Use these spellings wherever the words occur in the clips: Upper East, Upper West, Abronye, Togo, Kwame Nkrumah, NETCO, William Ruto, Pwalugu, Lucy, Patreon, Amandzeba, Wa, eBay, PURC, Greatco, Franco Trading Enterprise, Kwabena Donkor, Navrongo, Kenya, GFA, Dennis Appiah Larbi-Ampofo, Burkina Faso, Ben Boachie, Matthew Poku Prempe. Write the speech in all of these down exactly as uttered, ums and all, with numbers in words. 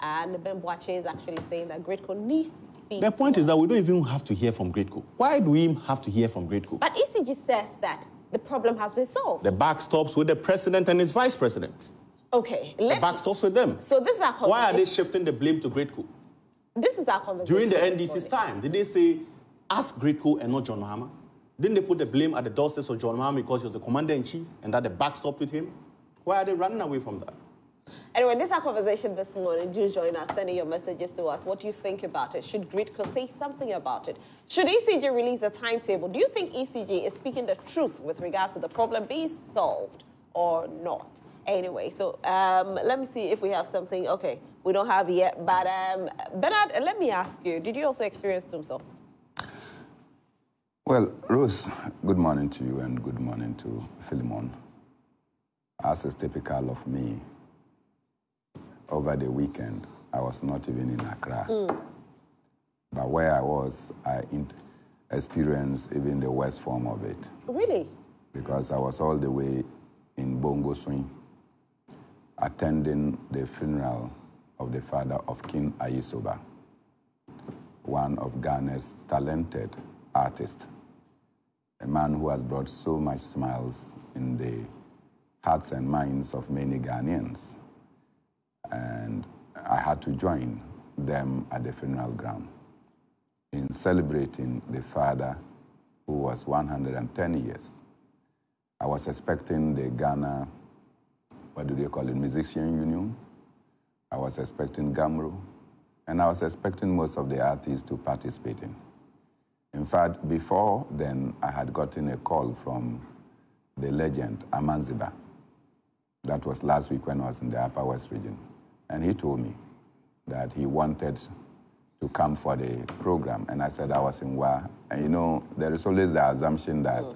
And Ben Boachie is actually saying that Greatco needs to speak. The point is that we don't even have to hear from Greatco. Why do we have to hear from Greatco? But E C G says that the problem has been solved. The backstops with the president and his vice president. Okay. The backstops with them. So this is our conversation. Why are they shifting the blame to Greatco? This is our conversation. During the N D C's time, did they say, ask Greatco and not John Mahama? Didn't they put the blame at the doorsteps of John Mahama because he was the commander-in-chief and that the backstop with him? Why are they running away from that? Anyway, this is our conversation this morning. Do join us, sending your messages to us. What do you think about it? Should Greatco say something about it? Should E C G release a timetable? Do you think E C G is speaking the truth with regards to the problem being solved or not? Anyway, so um, let me see if we have something. Okay, we don't have yet. But um, Bernard, let me ask you, did you also experience Tumso? Well, Rose, good morning to you and good morning to Philemon. As is typical of me, over the weekend, I was not even in Accra. Mm. But where I was, I experienced even the worst form of it. Really? Because I was all the way in Bongo Swing, attending the funeral of the father of King Ayisoba, one of Ghana's talented artists, a man who has brought so much smiles in the hearts and minds of many Ghanaians. And I had to join them at the funeral ground in celebrating the father who was one hundred ten years. I was expecting the Ghana, what do they call it, Musician Union. I was expecting Gamro. And I was expecting most of the artists to participate in. In fact, before then, I had gotten a call from the legend Amandzeba. That was last week when I was in the Upper West region. And he told me that he wanted to come for the program. And I said I was in Wa. And you know, there is always the assumption that mm.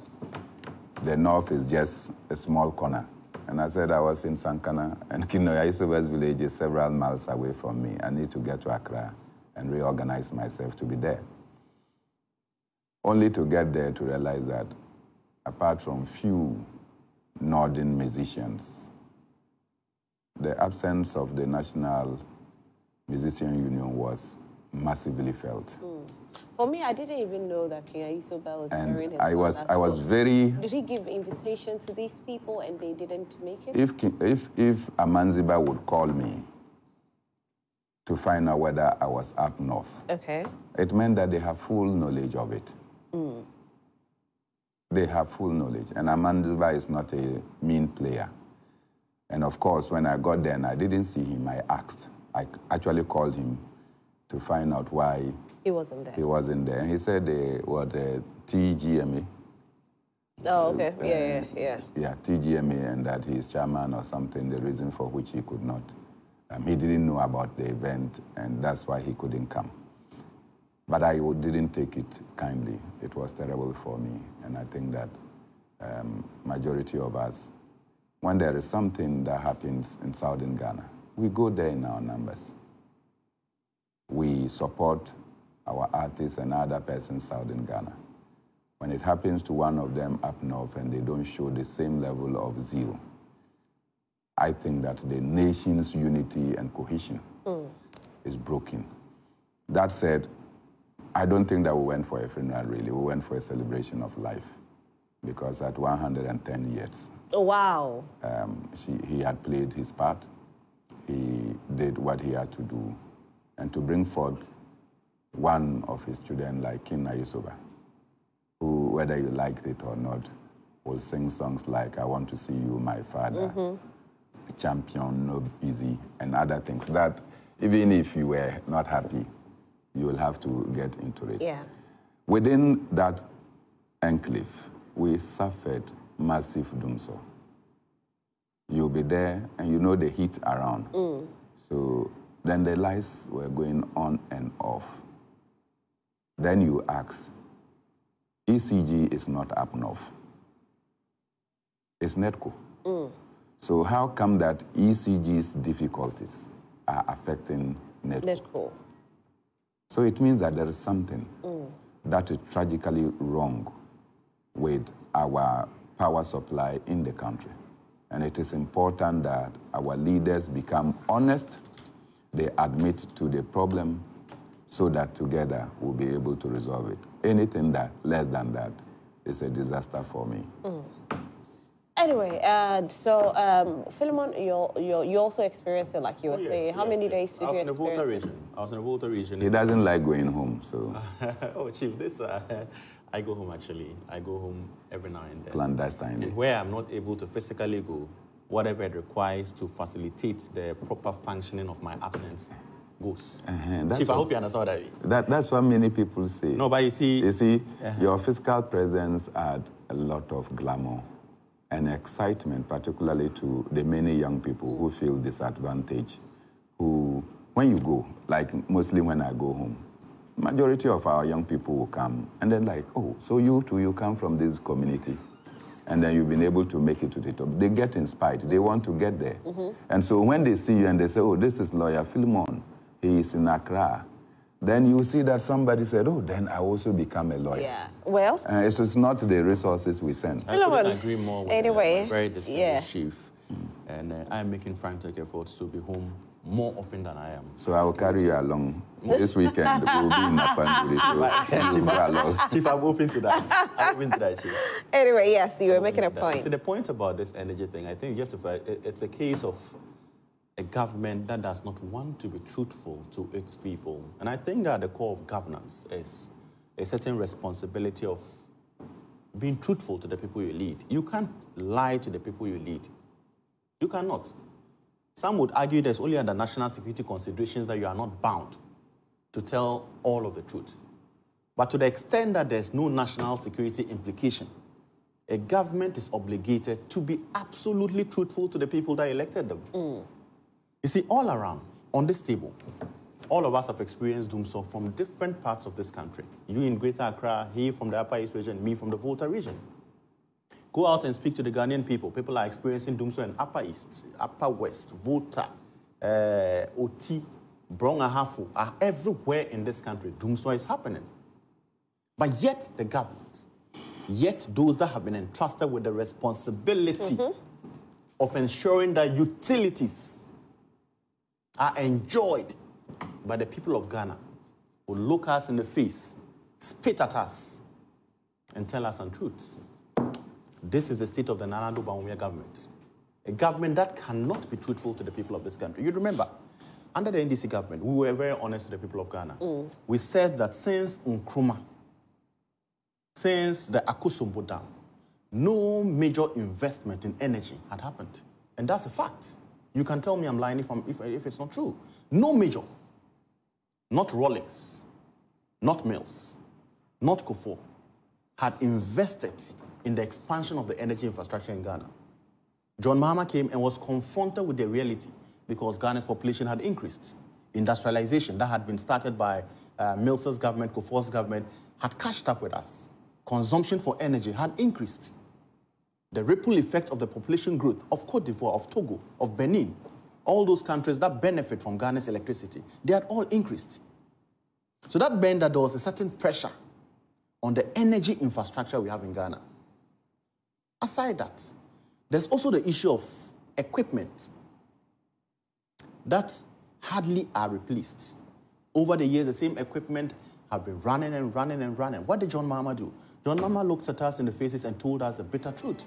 the north is just a small corner. And I said I was in Sankana and Kinoyaiso West village is several miles away from me. I need to get to Accra and reorganize myself to be there. Only to get there to realize that apart from few northern musicians, the absence of the National Musician Union was massively felt. Mm. For me, I didn't even know that King Ayisoba was carrying his I was, I was very... Did he give invitation to these people and they didn't make it? If, if, if Amandzeba would call me to find out whether I was up north, okay, it meant that they have full knowledge of it. Mm. They have full knowledge. And Amandzeba is not a mean player. And of course, when I got there and I didn't see him, I asked. I actually called him to find out why he wasn't there. He wasn't there. And he said they were the T G M A. Oh, okay. Uh, yeah, yeah, yeah. Yeah, T G M A, and that he's chairman or something, the reason for which he could not. Um, he didn't know about the event, and that's why he couldn't come. But I didn't take it kindly. It was terrible for me. And I think that um, majority of us, when there is something that happens in southern Ghana, we go there in our numbers. We support our artists and other persons south in Ghana. When it happens to one of them up north and they don't show the same level of zeal, I think that the nation's unity and cohesion mm. is broken. That said, I don't think that we went for a funeral, really. We went for a celebration of life because at one hundred ten years, oh, wow. um, she, he had played his part. He did what he had to do. And to bring forth one of his children, like King Ayisoba, who, whether you liked it or not, will sing songs like I Want to See You, My Father, mm-hmm. Champion, No Easy, and other things that, even if you were not happy, you will have to get into it. Yeah. Within that enclave, we suffered massive doomso. You'll be there, and you know the heat around. Mm. So then the lights were going on and off. Then you ask, E C G is not up north. It's NETCO. Mm. So how come that E C G's difficulties are affecting NETCO? NETCO. So it means that there is something mm. that is tragically wrong with our power supply in the country. And it is important that our leaders become honest they admit to the problem so that together we'll be able to resolve it. Anything that less than that is a disaster for me. Mm. Anyway, uh, so um, Philemon, you're, you're, you also experienced it, like you were oh, yes, saying. How yes, many yes. days did I was you in the Volta region. I was in the Volta region. He doesn't like going home, so. Oh, Chief, this, uh, I go home, actually. I go home every now and then. Clandestinely. Where I'm not able to physically go, whatever it requires to facilitate the proper functioning of my absence goes. Uh-huh. Chief, what, I hope you understand what I mean. That, that's what many people say. No, but you see... You see, uh-huh. your physical presence adds a lot of glamour and excitement, particularly to the many young people who feel disadvantaged, who, when you go, like mostly when I go home, majority of our young people will come, and then like, oh, so you too, you come from this community, and then you've been able to make it to the top. They get inspired, they want to get there. Mm-hmm. And so when they see you and they say, oh, this is lawyer Philemon, he is in Accra, then you see that somebody said, oh, then I also become a lawyer. Yeah, well. Uh, so it's not the resources we send. I couldn't agree more with anyway, the very distinguished yeah. chief. Mm. And uh, I'm making frantic efforts to be home more often than I am. So I will carry you along this weekend. We'll be in Napanduri. So Chief, I'm open to that. I'm open to that, Chief. Anyway, yes, you were I'm making a point. So the point about this energy thing, I think just if I, it's a case of a government that does not want to be truthful to its people. And I think that the core of governance is a certain responsibility of being truthful to the people you lead. You can't lie to the people you lead. You cannot. Some would argue there's only under national security considerations that you are not bound to tell all of the truth. But to the extent that there's no national security implication, a government is obligated to be absolutely truthful to the people that elected them. Mm. You see, all around, on this table, all of us have experienced doomsday from different parts of this country. You in Greater Accra, he from the Upper East region, me from the Volta region. Go out and speak to the Ghanaian people. People are experiencing doomsday in Upper East, Upper West, Volta, uh, Oti, Brongahafu, are everywhere in this country. Doomsday is happening. But yet the government, yet those that have been entrusted with the responsibility mm-hmm. of ensuring that utilities are enjoyed by the people of Ghana, will look us in the face, spit at us, and tell us untruths. This is the state of the Nana Bawumia government, a government that cannot be truthful to the people of this country. You remember, under the N D C government, we were very honest to the people of Ghana. Mm. We said that since Nkrumah, since the Akosombo Dam, no major investment in energy had happened. And that's a fact. You can tell me I'm lying if, I'm, if, if it's not true. No major. Not Rawlings, not Mills, not Kufuor had invested in the expansion of the energy infrastructure in Ghana. John Mahama came and was confronted with the reality because Ghana's population had increased. Industrialization that had been started by uh, Mills's government, Kufuor's government, had catched up with us. Consumption for energy had increased. The ripple effect of the population growth of Cote d'Ivoire, of Togo, of Benin, all those countries that benefit from Ghana's electricity, they had all increased. So that meant that there was a certain pressure on the energy infrastructure we have in Ghana. Aside that, there's also the issue of equipment that hardly are replaced. Over the years, the same equipment have been running and running and running. What did John Mahama do? John Mahama looked at us in the faces and told us the bitter truth.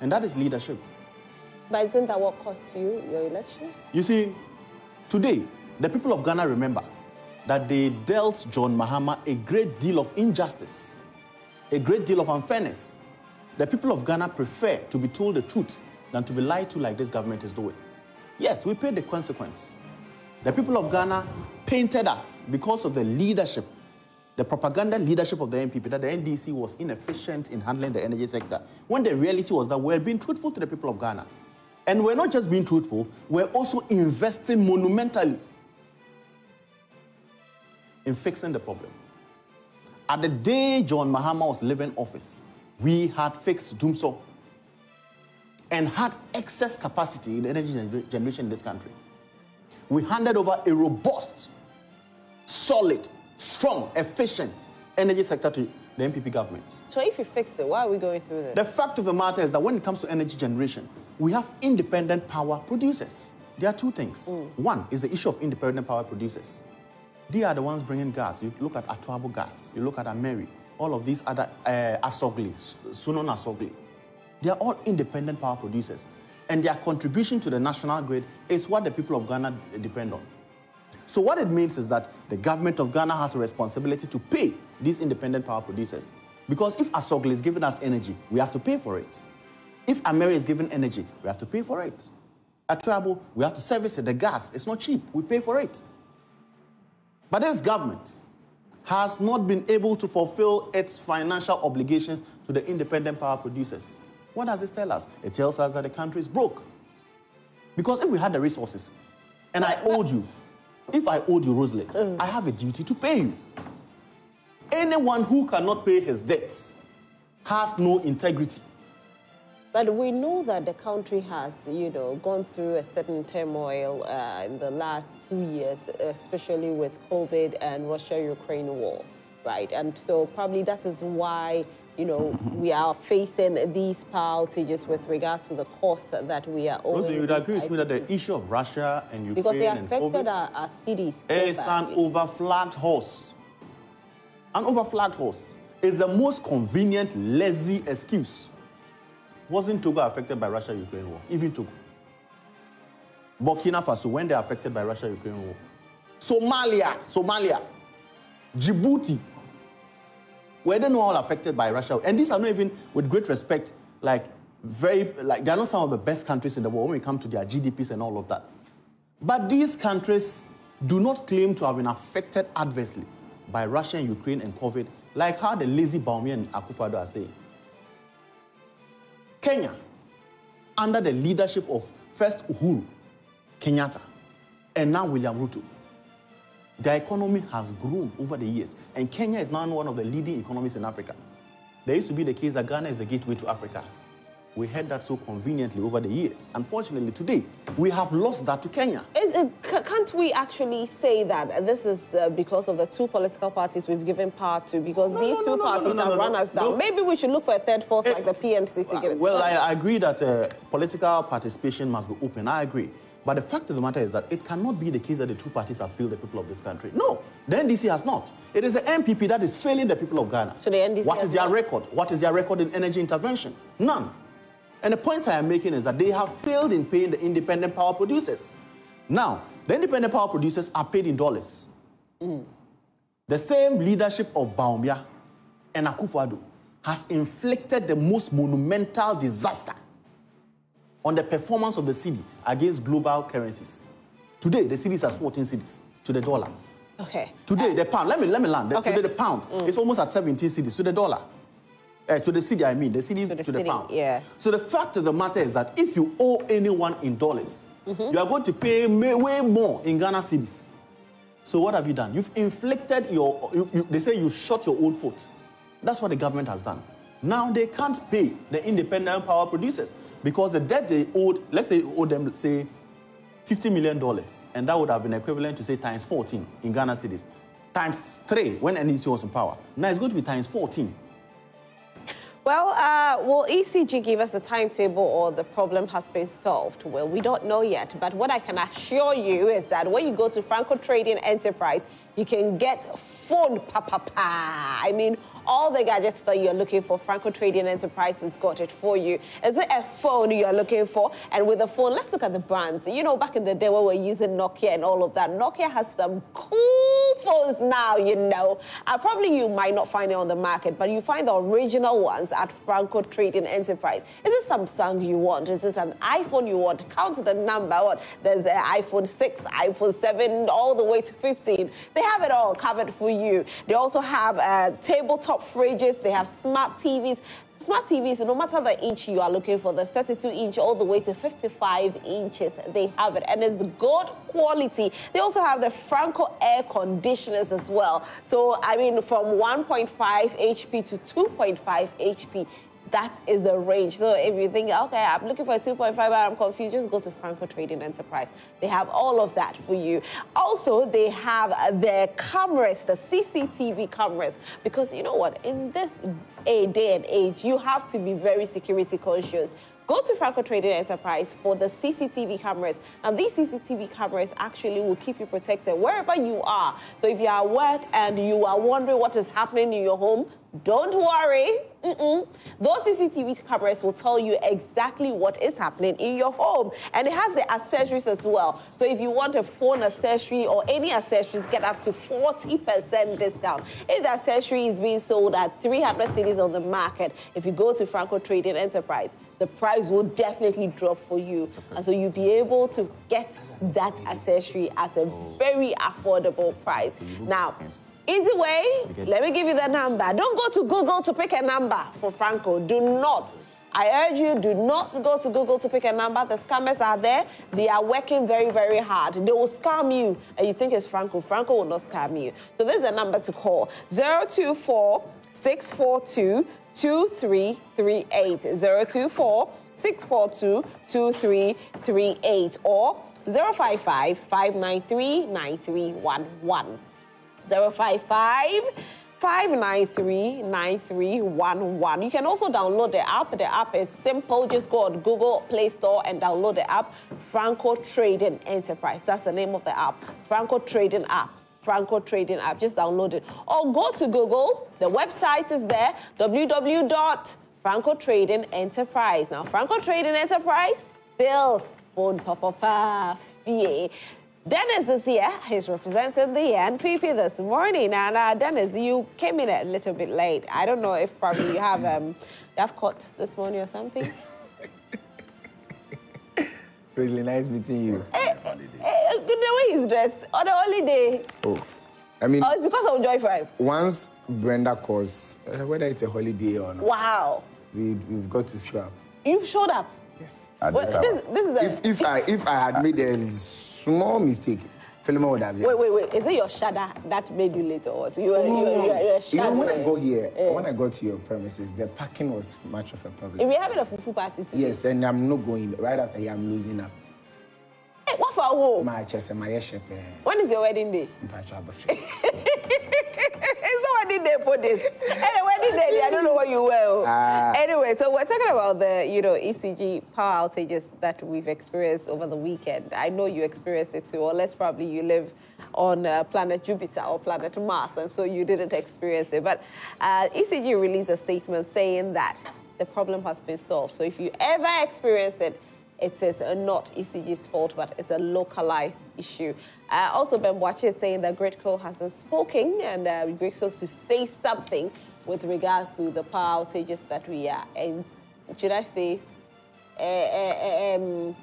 And that is leadership. But isn't that what cost you your elections? You see, today, the people of Ghana remember that they dealt John Mahama a great deal of injustice, a great deal of unfairness. The people of Ghana prefer to be told the truth than to be lied to like this government is doing. Yes, we paid the consequence. The people of Ghana painted us because of the leadership, the propaganda leadership of the N P P, that the N D C was inefficient in handling the energy sector, when the reality was that we're being truthful to the people of Ghana. And we're not just being truthful, we're also investing monumentally in fixing the problem. At the day John Mahama was leaving office, we had fixed doomsday and had excess capacity in energy gener generation in this country. We handed over a robust, solid, strong, efficient energy sector to the N P P government. So if you fixed it, why are we going through this? The fact of the matter is that when it comes to energy generation, we have independent power producers. There are two things. Mm. One is the issue of independent power producers. They are the ones bringing gas. You look at Atuabo gas, you look at Ameri, all of these other uh, Asogli, Sunon Asogli. They are all independent power producers. And their contribution to the national grid is what the people of Ghana depend on. So what it means is that the government of Ghana has a responsibility to pay these independent power producers. Because if Asogli is giving us energy, we have to pay for it. If Ameri is giving energy, we have to pay for it. Atuabo, we have to service it. The gas, it's not cheap. We pay for it. But this government has not been able to fulfill its financial obligations to the independent power producers. What does it tell us? It tells us that the country is broke. Because if we had the resources, and I owed you, if I owed you, Rosalie, mm. I have a duty to pay you. Anyone who cannot pay his debts has no integrity. But we know that the country has, you know, gone through a certain turmoil uh, in the last two years, especially with COVID and Russia-Ukraine war, right? And so probably that is why, you know, we are facing these parties with regards to the cost that we are owing. You would agree with me that the issue of Russia and Ukraine because they affected our, our cities. It's an overflagged horse. An overflagged horse is the most convenient, lazy excuse. Wasn't Togo affected by Russia-Ukraine war? Even Togo. Burkina Faso, when they're affected by Russia-Ukraine war. Somalia, Somalia, Djibouti, were they not all affected by Russia? And these are not even, with great respect, like very, like they're not some of the best countries in the world when we come to their G D Ps and all of that. But these countries do not claim to have been affected adversely by Russia and Ukraine and COVID, like how the lazy Bawumia and Akufo-Addo are saying. Kenya, under the leadership of first Uhuru Kenyatta and now William Ruto, the economy has grown over the years. And Kenya is now one of the leading economies in Africa. There used to be the case that Ghana is the gateway to Africa. We heard that so conveniently over the years. Unfortunately, today, we have lost that to Kenya. Is it, can't we actually say that this is uh, because of the two political parties we've given power to, because no, these no, two no, parties no, no, have no, no, run no, us down? No. Maybe we should look for a third force it, like the P N C to uh, give it well, to I, I agree that uh, political participation must be open. I agree. But the fact of the matter is that it cannot be the case that the two parties have failed the people of this country. No, the N D C has not. It is the N P P that is failing the people of Ghana. So the N D C What is their not? record? What is their record in energy intervention? None. And the point I am making is that they have failed in paying the independent power producers. Now, the independent power producers are paid in dollars. Mm. The same leadership of Bawumia and Akufo-Addo has inflicted the most monumental disaster on the performance of the cedi against global currencies. Today, the cedi has fourteen cedis to the dollar. Okay. Today, uh, the pound, let me, let me land. The, okay. Today, the pound mm. is almost at seventeen cedis to the dollar. Uh, to the cedi, I mean, the cedi to the, to the pound. Yeah. So the fact of the matter is that if you owe anyone in dollars, mm-hmm. you are going to pay way more in Ghana cedis. So what have you done? You've inflicted your, you, you, they say you shot your own foot. That's what the government has done. Now they can't pay the independent power producers because the debt they owed, let's say you owe them, say, fifty million dollars, and that would have been equivalent to, say, times fourteen in Ghana cedis, times three when N D C was in power. Now it's going to be times fourteen. Well, uh, will E C G give us a timetable or the problem has been solved? Well, we don't know yet. But what I can assure you is that when you go to Franco Trading Enterprise, you can get phone pa-pa-pa. I mean, all the gadgets that you're looking for, Franco Trading Enterprise has got it for you. Is it a phone you're looking for? And with the phone, let's look at the brands. You know, back in the day when we were using Nokia and all of that, Nokia has some cool phones now, you know. Uh, probably you might not find it on the market, but you find the original ones at Franco Trading Enterprise. Is it Samsung you want? Is it an iPhone you want? Count the number. What? There's an iPhone six, iPhone seven, all the way to fifteen. They have it all covered for you. They also have uh, tabletop fridges, they have smart T Vs. Smart T Vs, no matter the inch you are looking for, there's thirty-two inch all the way to fifty-five inches. They have it, and it's good quality. They also have the Franco air conditioners as well. So, I mean, from one point five H P to two point five H P. That is the range. So if you think, okay, I'm looking for a two point five, but I'm confused, just go to Franco Trading Enterprise. They have all of that for you. Also, they have their cameras, the C C T V cameras, because you know what? In this day and age, you have to be very security conscious. go to Franco Trading Enterprise for the C C T V cameras. And these C C T V cameras actually will keep you protected wherever you are. So if you are at work and you are wondering what is happening in your home, don't worry. Mm-mm. Those C C T V cameras will tell you exactly what is happening in your home. And it has the accessories as well. So if you want a phone accessory or any accessories, get up to forty percent discount. If the accessory is being sold at three hundred cedis on the market, if you go to Franco Trading Enterprise, the price will definitely drop for you. And so you'll be able to get that accessory at a very affordable price. Now, easy way, let me give you the number. Don't go to Google to pick a number for Franco. Do not. I urge you, do not go to Google to pick a number. The scammers are there. They are working very, very hard. They will scam you. And you think it's Franco. Franco will not scam you. So this is the number to call. zero two four, six four two, two three three eight. zero two four, six four two, two three three eight. Or zero five five, five nine three, nine three one one. zero five five, five nine three, nine three one one. You can also download the app. The app is simple. Just go on Google Play Store and download the app, Franco Trading Enterprise. That's the name of the app, Franco Trading app. Franco Trading app. Just download it. Or go to Google. The website is there, w w w dot franco trading enterprise. Now, Franco Trading Enterprise, still phone papa V A. Dennis is here. He's representing the N P P this morning. And uh, Dennis, you came in a little bit late. I don't know if probably you have um, you have caught this morning or something. Really nice meeting you. Eh, eh, eh, the way he's dressed on a holiday. Oh, I mean. Oh, it's because of Joy Pride. Once Brenda calls, uh, whether it's a holiday or not. Wow. We, we've got to show up. You've showed up. Yes. Well, this, this is a, if if I if I had made a small mistake, Philemon would have. Yes. Wait, wait, wait! Is it your shadow that made you late, or what? You were, no, you were, you were, you were shadow. You know, when I go here, yeah. when I go to your premises, the parking was much of a problem. We're having a fufu party today. Yes, and I'm not going. Right after here, I'm losing up. Hey, what for who? My chest and my ship. When is your wedding day? Wedding day for this. Anyway, wedding day, I don't know what you will. Uh, anyway, so we're talking about the, you know, E C G power outages that we've experienced over the weekend. I know you experienced it too, unless probably you live on uh, planet Jupiter or planet Mars, and so you didn't experience it. But uh, E C G released a statement saying that the problem has been solved. So if you ever experience it, it is not E C G's fault, but it's a localized issue. Uh, also, Ben Boachie is saying that Greatco hasn't spoken, and uh, Greatco to say something with regards to the power outages that we are. And should I say, uh, uh, um,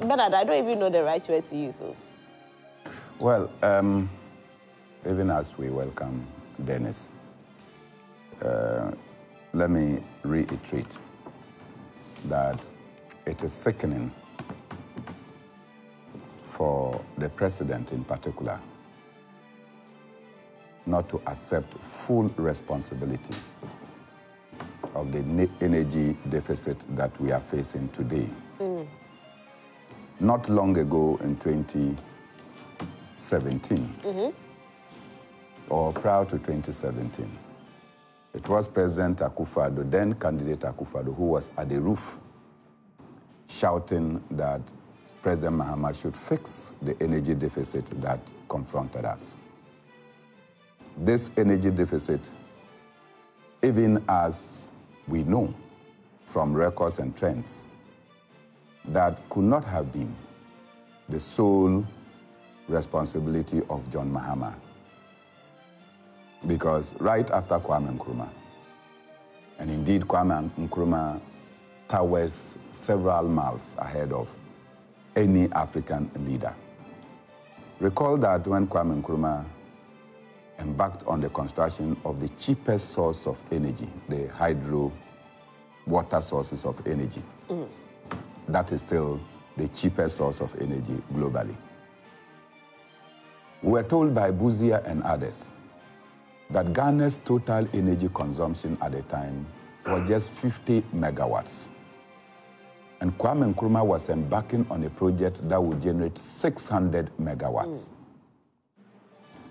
Bernard, I don't even know the right word to use. So. Well, um, even as we welcome Dennis, uh, let me reiterate that it is sickening for the president in particular not to accept full responsibility of the energy deficit that we are facing today. Mm. Not long ago in twenty seventeen, mm-hmm. or prior to twenty seventeen, it was President Akufo-Addo, then candidate Akufo-Addo, who was at the roof shouting that President Mahama should fix the energy deficit that confronted us. This energy deficit, even as we know from records and trends, that could not have been the sole responsibility of John Mahama. Because right after Kwame Nkrumah, and indeed Kwame Nkrumah towers several miles ahead of any African leader. Recall that when Kwame Nkrumah embarked on the construction of the cheapest source of energy, the hydro water sources of energy, mm. that is still the cheapest source of energy globally. We were told by Buzia and others that Ghana's total energy consumption at the time was just fifty megawatts. And Kwame Nkrumah was embarking on a project that would generate six hundred megawatts. Mm.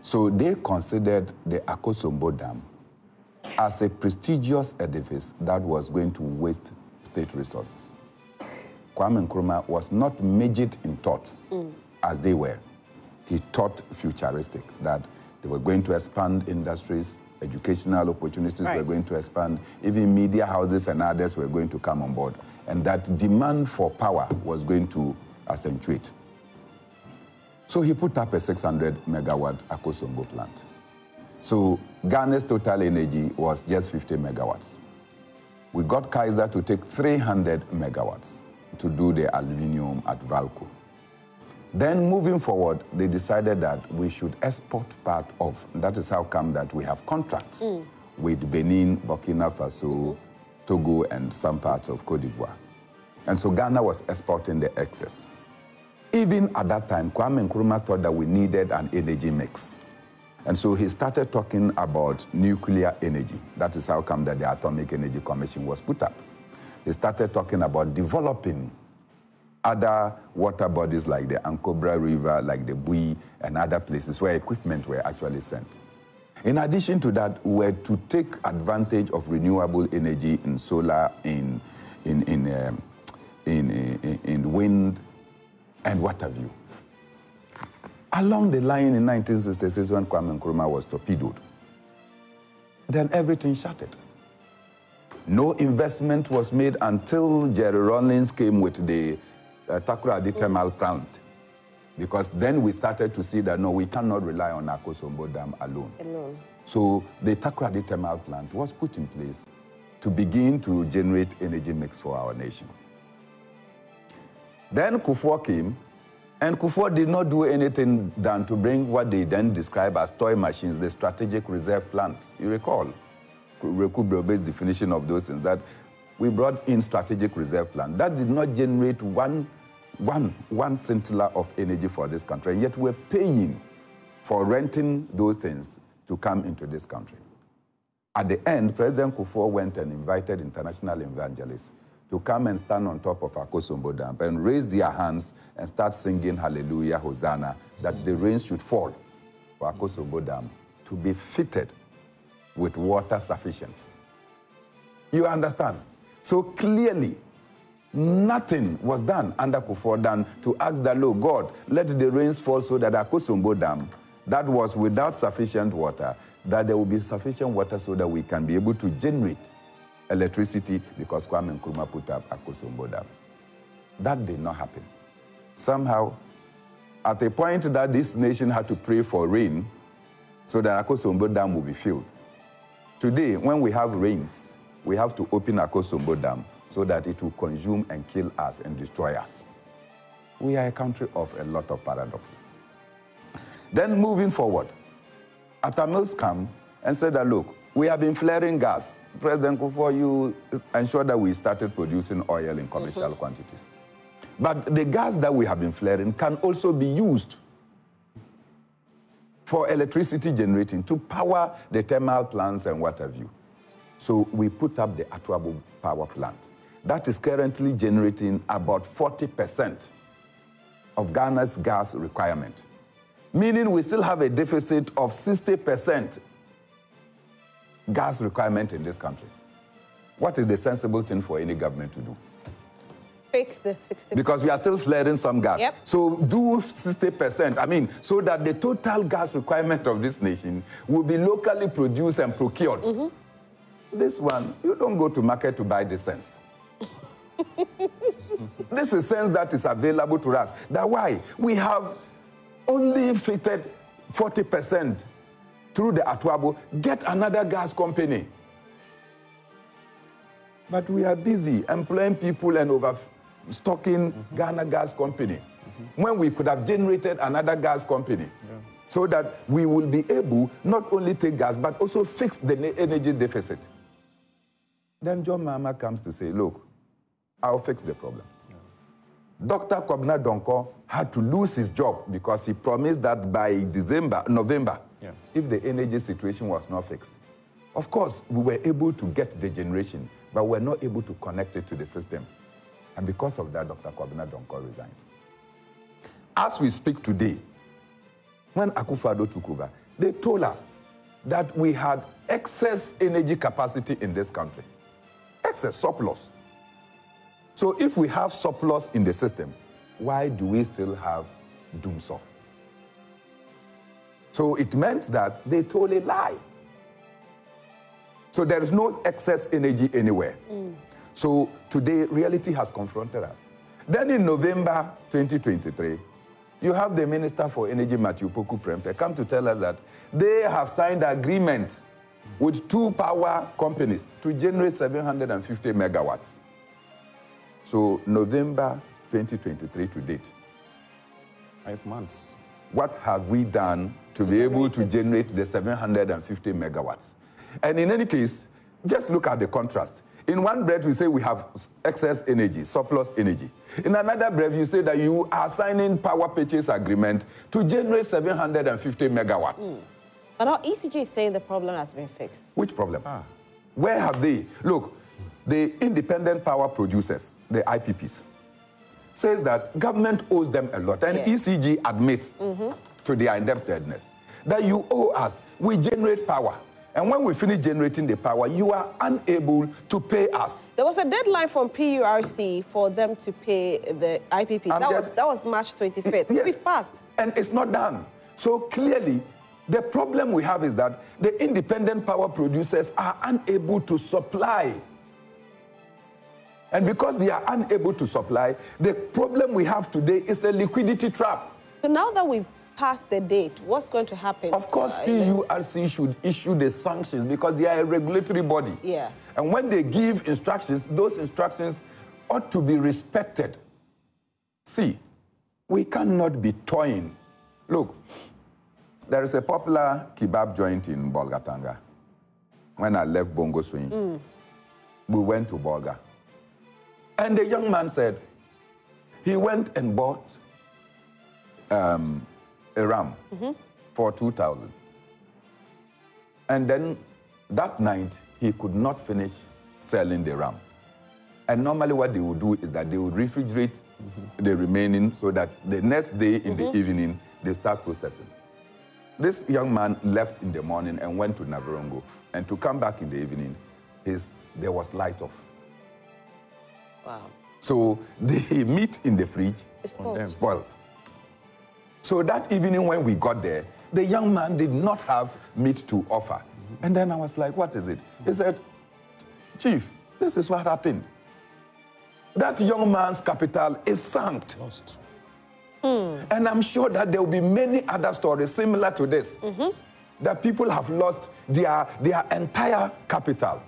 So they considered the Akosombo Dam as a prestigious edifice that was going to waste state resources. Kwame Nkrumah was not measured in thought mm. as they were. He thought futuristic, that they were going to expand industries, educational opportunities right. were going to expand, even media houses and others were going to come on board, and that demand for power was going to accentuate. So he put up a six hundred megawatt Akosombo plant. So Ghana's total energy was just fifty megawatts. We got Kaiser to take three hundred megawatts to do the aluminium at Valco. Then moving forward, they decided that we should export part of. That is how come that we have contracts mm. with Benin, Burkina Faso, Togo, and some parts of Côte d'Ivoire. And so Ghana was exporting the excess. Even at that time, Kwame Nkrumah thought that we needed an energy mix. And so he started talking about nuclear energy. That is how come that the Atomic Energy Commission was put up. He started talking about developing other water bodies like the Ankobra River, like the Bui, and other places where equipment were actually sent. In addition to that, we were to take advantage of renewable energy in solar, in, in, in, um, in, in, in wind, and what have you. Along the line in nineteen sixty-six, when Kwame Nkrumah was torpedoed, then everything shattered. No investment was made until Jerry Rawlings came with the Uh, Takoradi thermal plant, because then we started to see that no, we cannot rely on Akosombo Dam alone. alone. So the Takoradi thermal plant was put in place to begin to generate energy mix for our nation. Then Kufuor came, and Kufuor did not do anything than to bring what they then describe as toy machines, the strategic reserve plants. You recall Reku Brobe's definition of those things, that we brought in strategic reserve plan. That did not generate one, one, one scintilla of energy for this country, and yet we're paying for renting those things to come into this country. At the end, President Kufuor went and invited international evangelists to come and stand on top of Akosombo Dam and raise their hands and start singing Hallelujah, Hosanna, that the rain should fall for Akosombo Dam to be fitted with water sufficient. You understand? So clearly, nothing was done under Kufuor than to ask the Lord, God, let the rains fall so that Akosombo Dam, that was without sufficient water, that there will be sufficient water so that we can be able to generate electricity, because Kwame Nkrumah put up Akosombo Dam. That did not happen. Somehow, at a point that this nation had to pray for rain so that Akosombo Dam would be filled. Today, when we have rains, we have to open Akosombo Dam so that it will consume and kill us and destroy us. We are a country of a lot of paradoxes. Then moving forward, Atta Mills come and said that, look, we have been flaring gas. President Kufuor, you ensure that we started producing oil in commercial mm-hmm. quantities. But the gas that we have been flaring can also be used for electricity generating to power the thermal plants and what have you. So we put up the Atuabo power plant. That is currently generating about forty percent of Ghana's gas requirement, meaning we still have a deficit of sixty percent gas requirement in this country. What is the sensible thing for any government to do? Fix the sixty percent. Because we are still flaring some gas. Yep. So do sixty percent, I mean, so that the total gas requirement of this nation will be locally produced and procured. Mm-hmm. This one, you don't go to market to buy the sense. This is sense that is available to us. That's why we have only fitted forty percent through the Atuabo. Get another gas company. But we are busy employing people and overstocking mm-hmm. Ghana Gas Company mm-hmm. when we could have generated another gas company. Yeah. So that we will be able not only take gas, but also fix the energy deficit. Then John Mahama comes to say, look, I'll fix the problem. Yeah. Doctor Kwabena Donkor had to lose his job because he promised that by December, November, yeah. if the energy situation was not fixed. Of course, we were able to get the generation, but we were not able to connect it to the system. And because of that, Doctor Kwabena Donkor resigned. As we speak today, when Akufo-Addo took over, they told us that we had excess energy capacity in this country. Excess, surplus. So if we have surplus in the system, why do we still have doomsaw? So it meant that they told a lie. So there is no excess energy anywhere. Mm. So today, reality has confronted us. Then in November twenty twenty-three, you have the Minister for Energy, Matthew Poku Prempe, come to tell us that they have signed an agreement with two power companies to generate seven hundred fifty megawatts. So November twenty twenty-three to date. Five months. What have we done to be able to generate the seven hundred fifty megawatts? And in any case, just look at the contrast. In one breath, we say we have excess energy, surplus energy. In another breath, you say that you are signing power purchase agreement to generate seven hundred fifty megawatts. Mm. But our E C G is saying the problem has been fixed. Which problem? Ah. Where have they? Look, the independent power producers, the I P Ps, says that government owes them a lot. And yeah. E C G admits mm-hmm. to their indebtedness that you owe us. We generate power. And when we finish generating the power, you are unable to pay us. There was a deadline from P U R C for them to pay the I P P. That, just, was, that was March twenty-fifth. It, yes. We passed. And it's not done. So clearly, the problem we have is that the independent power producers are unable to supply. And because they are unable to supply, the problem we have today is a liquidity trap. So now that we've past the date, what's going to happen? Of course, P U R C should issue the sanctions because they are a regulatory body. Yeah. And when they give instructions, those instructions ought to be respected. See, we cannot be toying. Look, there is a popular kebab joint in Bolgatanga. When I left Bongo Swing, mm. we went to Bolga. And the young man said he went and bought um, a ram mm-hmm. for two thousand. And then that night, he could not finish selling the ram. And normally what they would do is that they would refrigerate mm-hmm. the remaining so that the next day in mm-hmm. the evening, they start processing. This young man left in the morning and went to Navarongo. And to come back in the evening, his, there was light off. Wow. So the meat in the fridge spoiled. spoiled. So that evening when we got there, the young man did not have meat to offer. Mm-hmm. And then I was like, what is it? Mm-hmm. He said, Chief, this is what happened. That young man's capital is sunk. Lost. Mm. And I'm sure that there will be many other stories similar to this, mm-hmm. that people have lost their, their entire capital.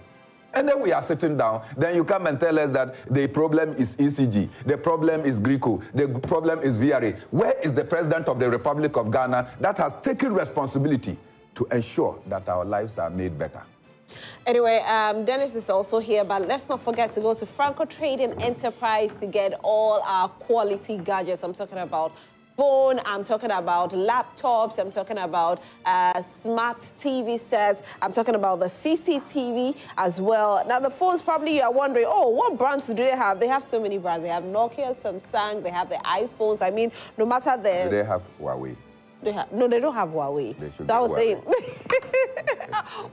And then we are sitting down. Then you come and tell us that the problem is E C G, the problem is Greatco, the problem is V R A. Where is the President of the Republic of Ghana that has taken responsibility to ensure that our lives are made better? Anyway, um, Dennis is also here, but let's not forget to go to Franco Trading Enterprise to get all our quality gadgets. I'm talking about phone, I'm talking about laptops, I'm talking about uh, smart T V sets, I'm talking about the C C T V as well. Now, the phones, probably you are wondering, oh, what brands do they have? They have so many brands. They have Nokia, Samsung, they have the iPhones. I mean, no matter the... Do they have Huawei? They have... No, they don't have Huawei. They should so I was saying...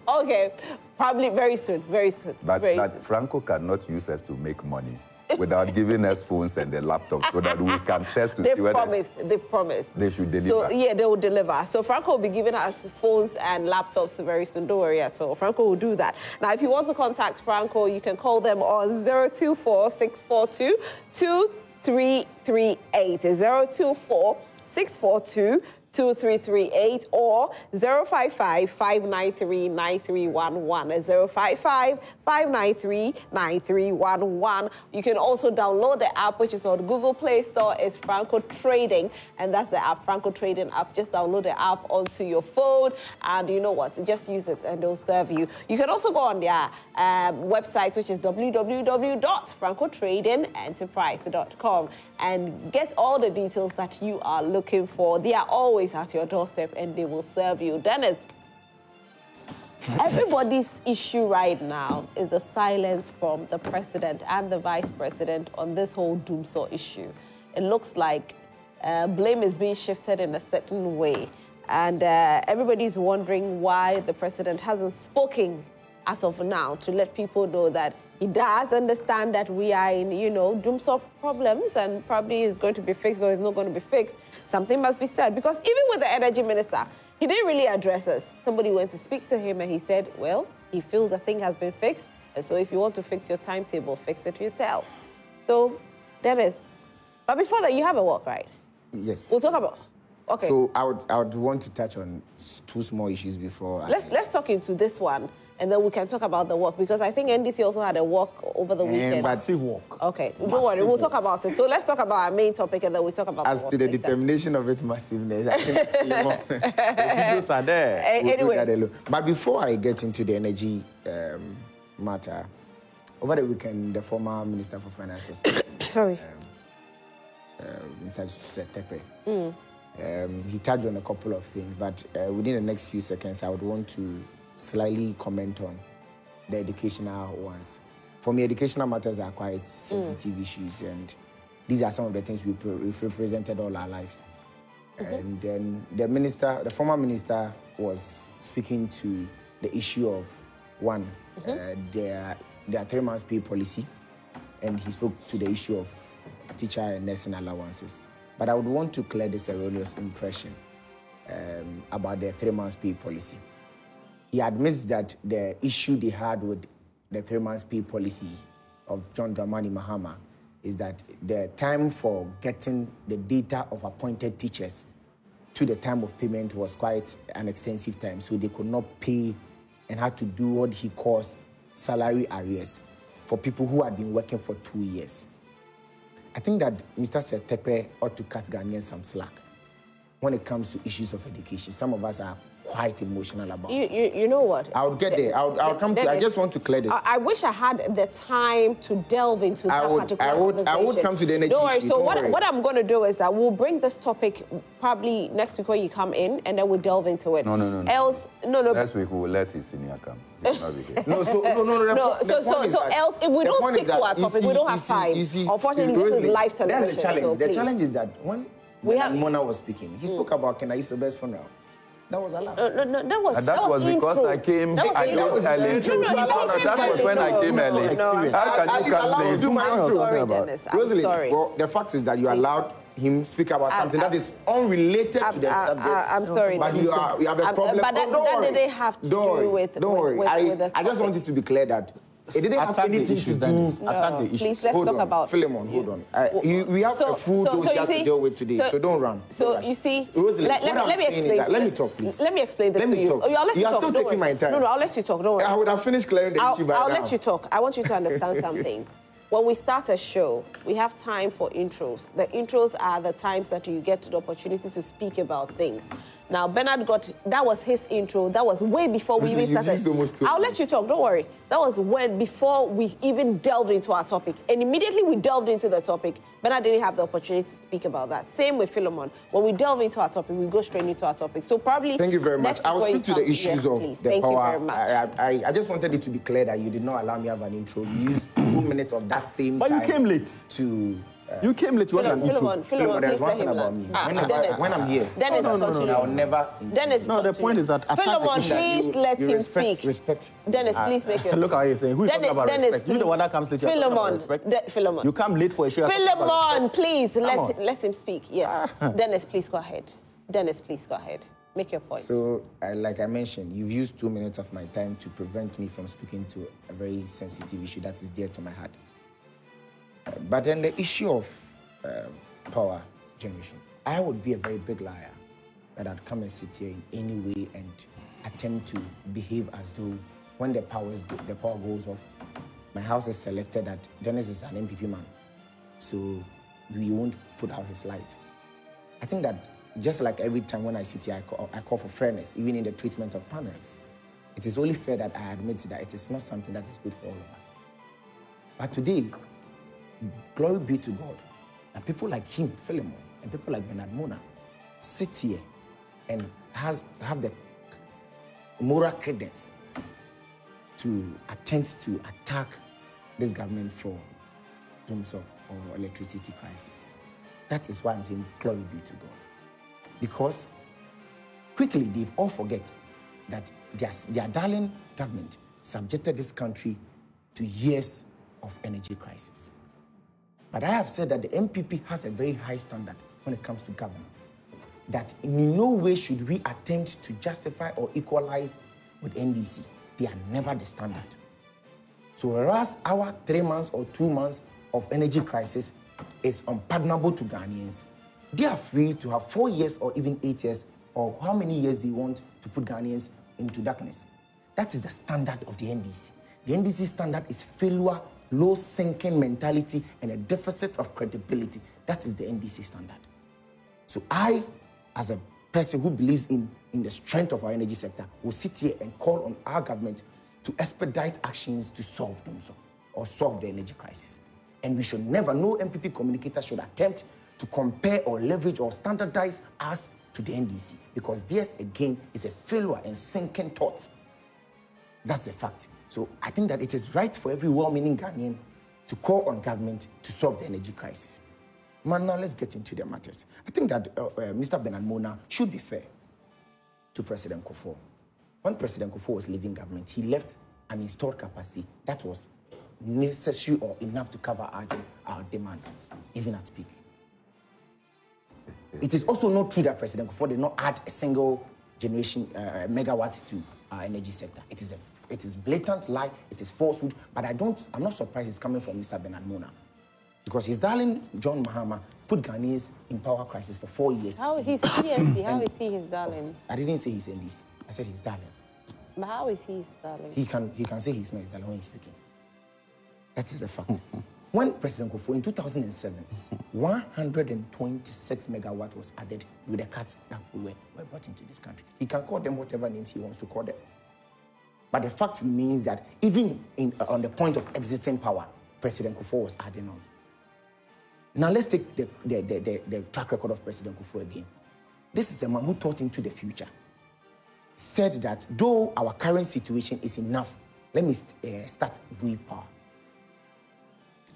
Okay, probably very soon, very soon. But, very but soon. Franco cannot use us to make money without giving us phones and the laptops so that we can test to see whether... They promised, they promised. They should deliver. So, yeah, they will deliver. So Franco will be giving us phones and laptops very soon. Don't worry at all. Franco will do that. Now, if you want to contact Franco, you can call them on zero two four, six four two, two three three eight. zero two four, six four two, two three three eight or zero five five, five nine three, nine three one one. zero five five, five nine three, nine three one one. You can also download the app, which is on Google Play Store. It's Franco Trading, and that's the app, Franco Trading app. Just download the app onto your phone, and you know what? Just use it, and they'll serve you. You can also go on their uh, website, which is w w w dot franco trading enterprise dot com, and get all the details that you are looking for. They are always at your doorstep, and they will serve you. Dennis, everybody's issue right now is the silence from the president and the vice president on this whole doomsaw issue. It looks like uh, blame is being shifted in a certain way, and uh, everybody's wondering why the president hasn't spoken as of now to let people know that he does understand that we are in, you know, doomsday problems, and probably is going to be fixed or is not going to be fixed. Something must be said, because even with the energy minister, he didn't really address us. Somebody went to speak to him and he said, well, he feels the thing has been fixed, and so if you want to fix your timetable, fix it yourself. So that is. But before that, you have a walk, right? Yes. We'll talk about... Okay. So I would, I would want to touch on two small issues before I... Let's, let's talk into this one, and then we can talk about the walk, because I think N D C also had a walk over the weekend. A massive walk. Okay, massive don't worry, we'll walk. talk about it. So let's talk about our main topic, and then we'll talk about As the walk. As to the later. determination of its massiveness, I think the videos are there. A we'll anyway. That but before I get into the energy um, matter, over the weekend, the former Minister for Finance was... Sorry. Um, Uh, Mister Setepe. Mm. Um, he touched on a couple of things, but uh, within the next few seconds, I would want to slightly comment on the educational ones. For me, educational matters are quite sensitive mm. issues, and these are some of the things we we've represented all our lives. Mm-hmm. And then the minister, the former minister, was speaking to the issue of one, mm-hmm. uh, their their three months pay policy, and he spoke to the issue of teacher and nursing allowances. But I would want to clear this erroneous impression um, about the three months pay policy. He admits that the issue they had with the three months pay policy of John Dramani Mahama is that the time for getting the data of appointed teachers to the time of payment was quite an extensive time, so they could not pay and had to do what he calls salary arrears for people who had been working for two years. I think that Mister Setepe ought to cut Ghanaians some slack when it comes to issues of education. Some of us are quite emotional about you, it. You, you know what? I'll get there. I'll, I'll come to, I just want to clear this. I, I wish I had the time to delve into I that would, particular I would, I would come to the energy Don't worry, issue. So Don't what, worry. what I'm going to do is that we'll bring this topic probably next week when you come in, and then we'll delve into it. No, no, no. no. Else, no, no. Next week we'll let his senior come. no, so no, no, no. no so, so, so that, else, if we don't stick to our topic, easy, we don't have easy, time. Easy, Unfortunately, easy, this is live television. That's the challenge. So the challenge is that when we have, Mona was speaking, he mm. spoke about King Ayisoba's funeral. That was allowed. Uh, no, no, that was. And that, that was, was because I came. That was, I that was early. No, no, no, no, no, that was when I came early. How can you come do my intro? Sorry, sorry. Well, the fact is that you allowed him speak about I'm, something I'm, that is unrelated I'm, to the I'm, subject. I'm sorry. But you, are, you have a I'm, problem. But that, oh, that didn't have to don't do with... Don't worry. With, I, with I just wanted to be clear that it didn't have anything to do... No, attack the issues. Please, let's hold talk on. about... Philemon, hold on. Uh, you, we have so, a full so, dose so you have see, to deal with today, so, so don't run. So, don't you see... Rosalie, let, let, let me explain that, Let me talk, please. Let me explain this to you. You are still taking my time. No, no, I'll let you talk. Don't worry. I would have finished clearing the issue by now. I'll let you talk. I want you to understand something. When we start a show, we have time for intros. The intros are the times that you get the opportunity to speak about things. Now, Bernard got, that was his intro. That was way before we even started. I'll let you talk, don't worry. That was when, before we even delved into our topic. And immediately we delved into the topic, Bernard didn't have the opportunity to speak about that. Same with Philemon. When we delve into our topic, we go straight into our topic. So probably... Thank you very much. I will speak to the issues of the power. I, I, I just wanted it to be clear that you did not allow me to have an intro. You used two minutes of that. Same but time you came late. To uh, you came late. What an intro. Philemon, there's one thing about me. Ah, when, ah, I, when I'm here, Dennis, oh, no, no, no, no. I'll never. Dennis, no. The point is that Philemon, please you, let you him respect, speak. Respect. Dennis, please make it. Look how you're saying. Who is Dennis, talking about Dennis, respect? Please. You the one that comes late. Philemon, Philemon. You come late for a show. Philemon, please let let him speak. Yes. Dennis, please go ahead. Dennis, please go ahead. Make your point. So, uh, like I mentioned, you've used two minutes of my time to prevent me from speaking to a very sensitive issue that is dear to my heart. Uh, but then the issue of uh, power generation, I would be a very big liar that I'd come and sit here in any way and attempt to behave as though when the, powers go, the power goes off, my house is selected that Dennis is an N P P man, so we won't put out his light. I think that just like every time when I sit here, I call, I call for fairness, even in the treatment of panels. It is only fair that I admit that it is not something that is good for all of us. But today, glory be to God, that people like him, Philemon, and people like Bernard Mona sit here and has, have the moral credence to attempt to attack this government for terms of or electricity crisis. That is why I'm saying glory be to God. Because quickly they all forget that their, their darling government subjected this country to years of energy crisis. But I have said that the N P P has a very high standard when it comes to governance, that in no way should we attempt to justify or equalize with N D C. They are never the standard. So whereas our three months or two months of energy crisis is unpardonable to Ghanaians, they are free to have four years or even eight years or how many years they want to put Ghanaians into darkness. That is the standard of the N D C. The N D C standard is failure, low sinking mentality, and a deficit of credibility. That is the N D C standard. So I, as a person who believes in, in the strength of our energy sector, will sit here and call on our government to expedite actions to solve them so, or solve the energy crisis. And we should never, no N P P communicator should attempt to compare or leverage or standardize us to the N D C, because this, again, is a failure and sinking thought. That's a fact. So I think that it is right for every well-meaning Ghanaian to call on government to solve the energy crisis. Man, now let's get into the matters. I think that uh, uh, Mister Bernard Mona should be fair to President Kufuor. When President Kufuor was leaving government, he left an installed capacity that was necessary or enough to cover our, our demand, even at peak. It is also not true that President Kufuor did not add a single generation uh, megawatt to our energy sector. It is a, it is blatant lie. It is falsehood. But I don't. I'm not surprised it's coming from Mister Bernard Mona, because his darling John Mahama put Ghanaians in power crisis for four years. How is he? Seriously, how is he his darling? I didn't say he's N D C. I said his darling. But how is he his darling? He can he can say he's not his darling when he's speaking. That is a fact. When President Kufuor, in two thousand seven, one hundred twenty-six megawatt was added with the cuts that were, were brought into this country. He can call them whatever names he wants to call them. But the fact remains that even in, uh, on the point of exiting power, President Kufuor was adding on. Now let's take the, the, the, the, the track record of President Kufuor again. This is a man who thought into the future, said that though our current situation is enough, let me uh, start Bui power.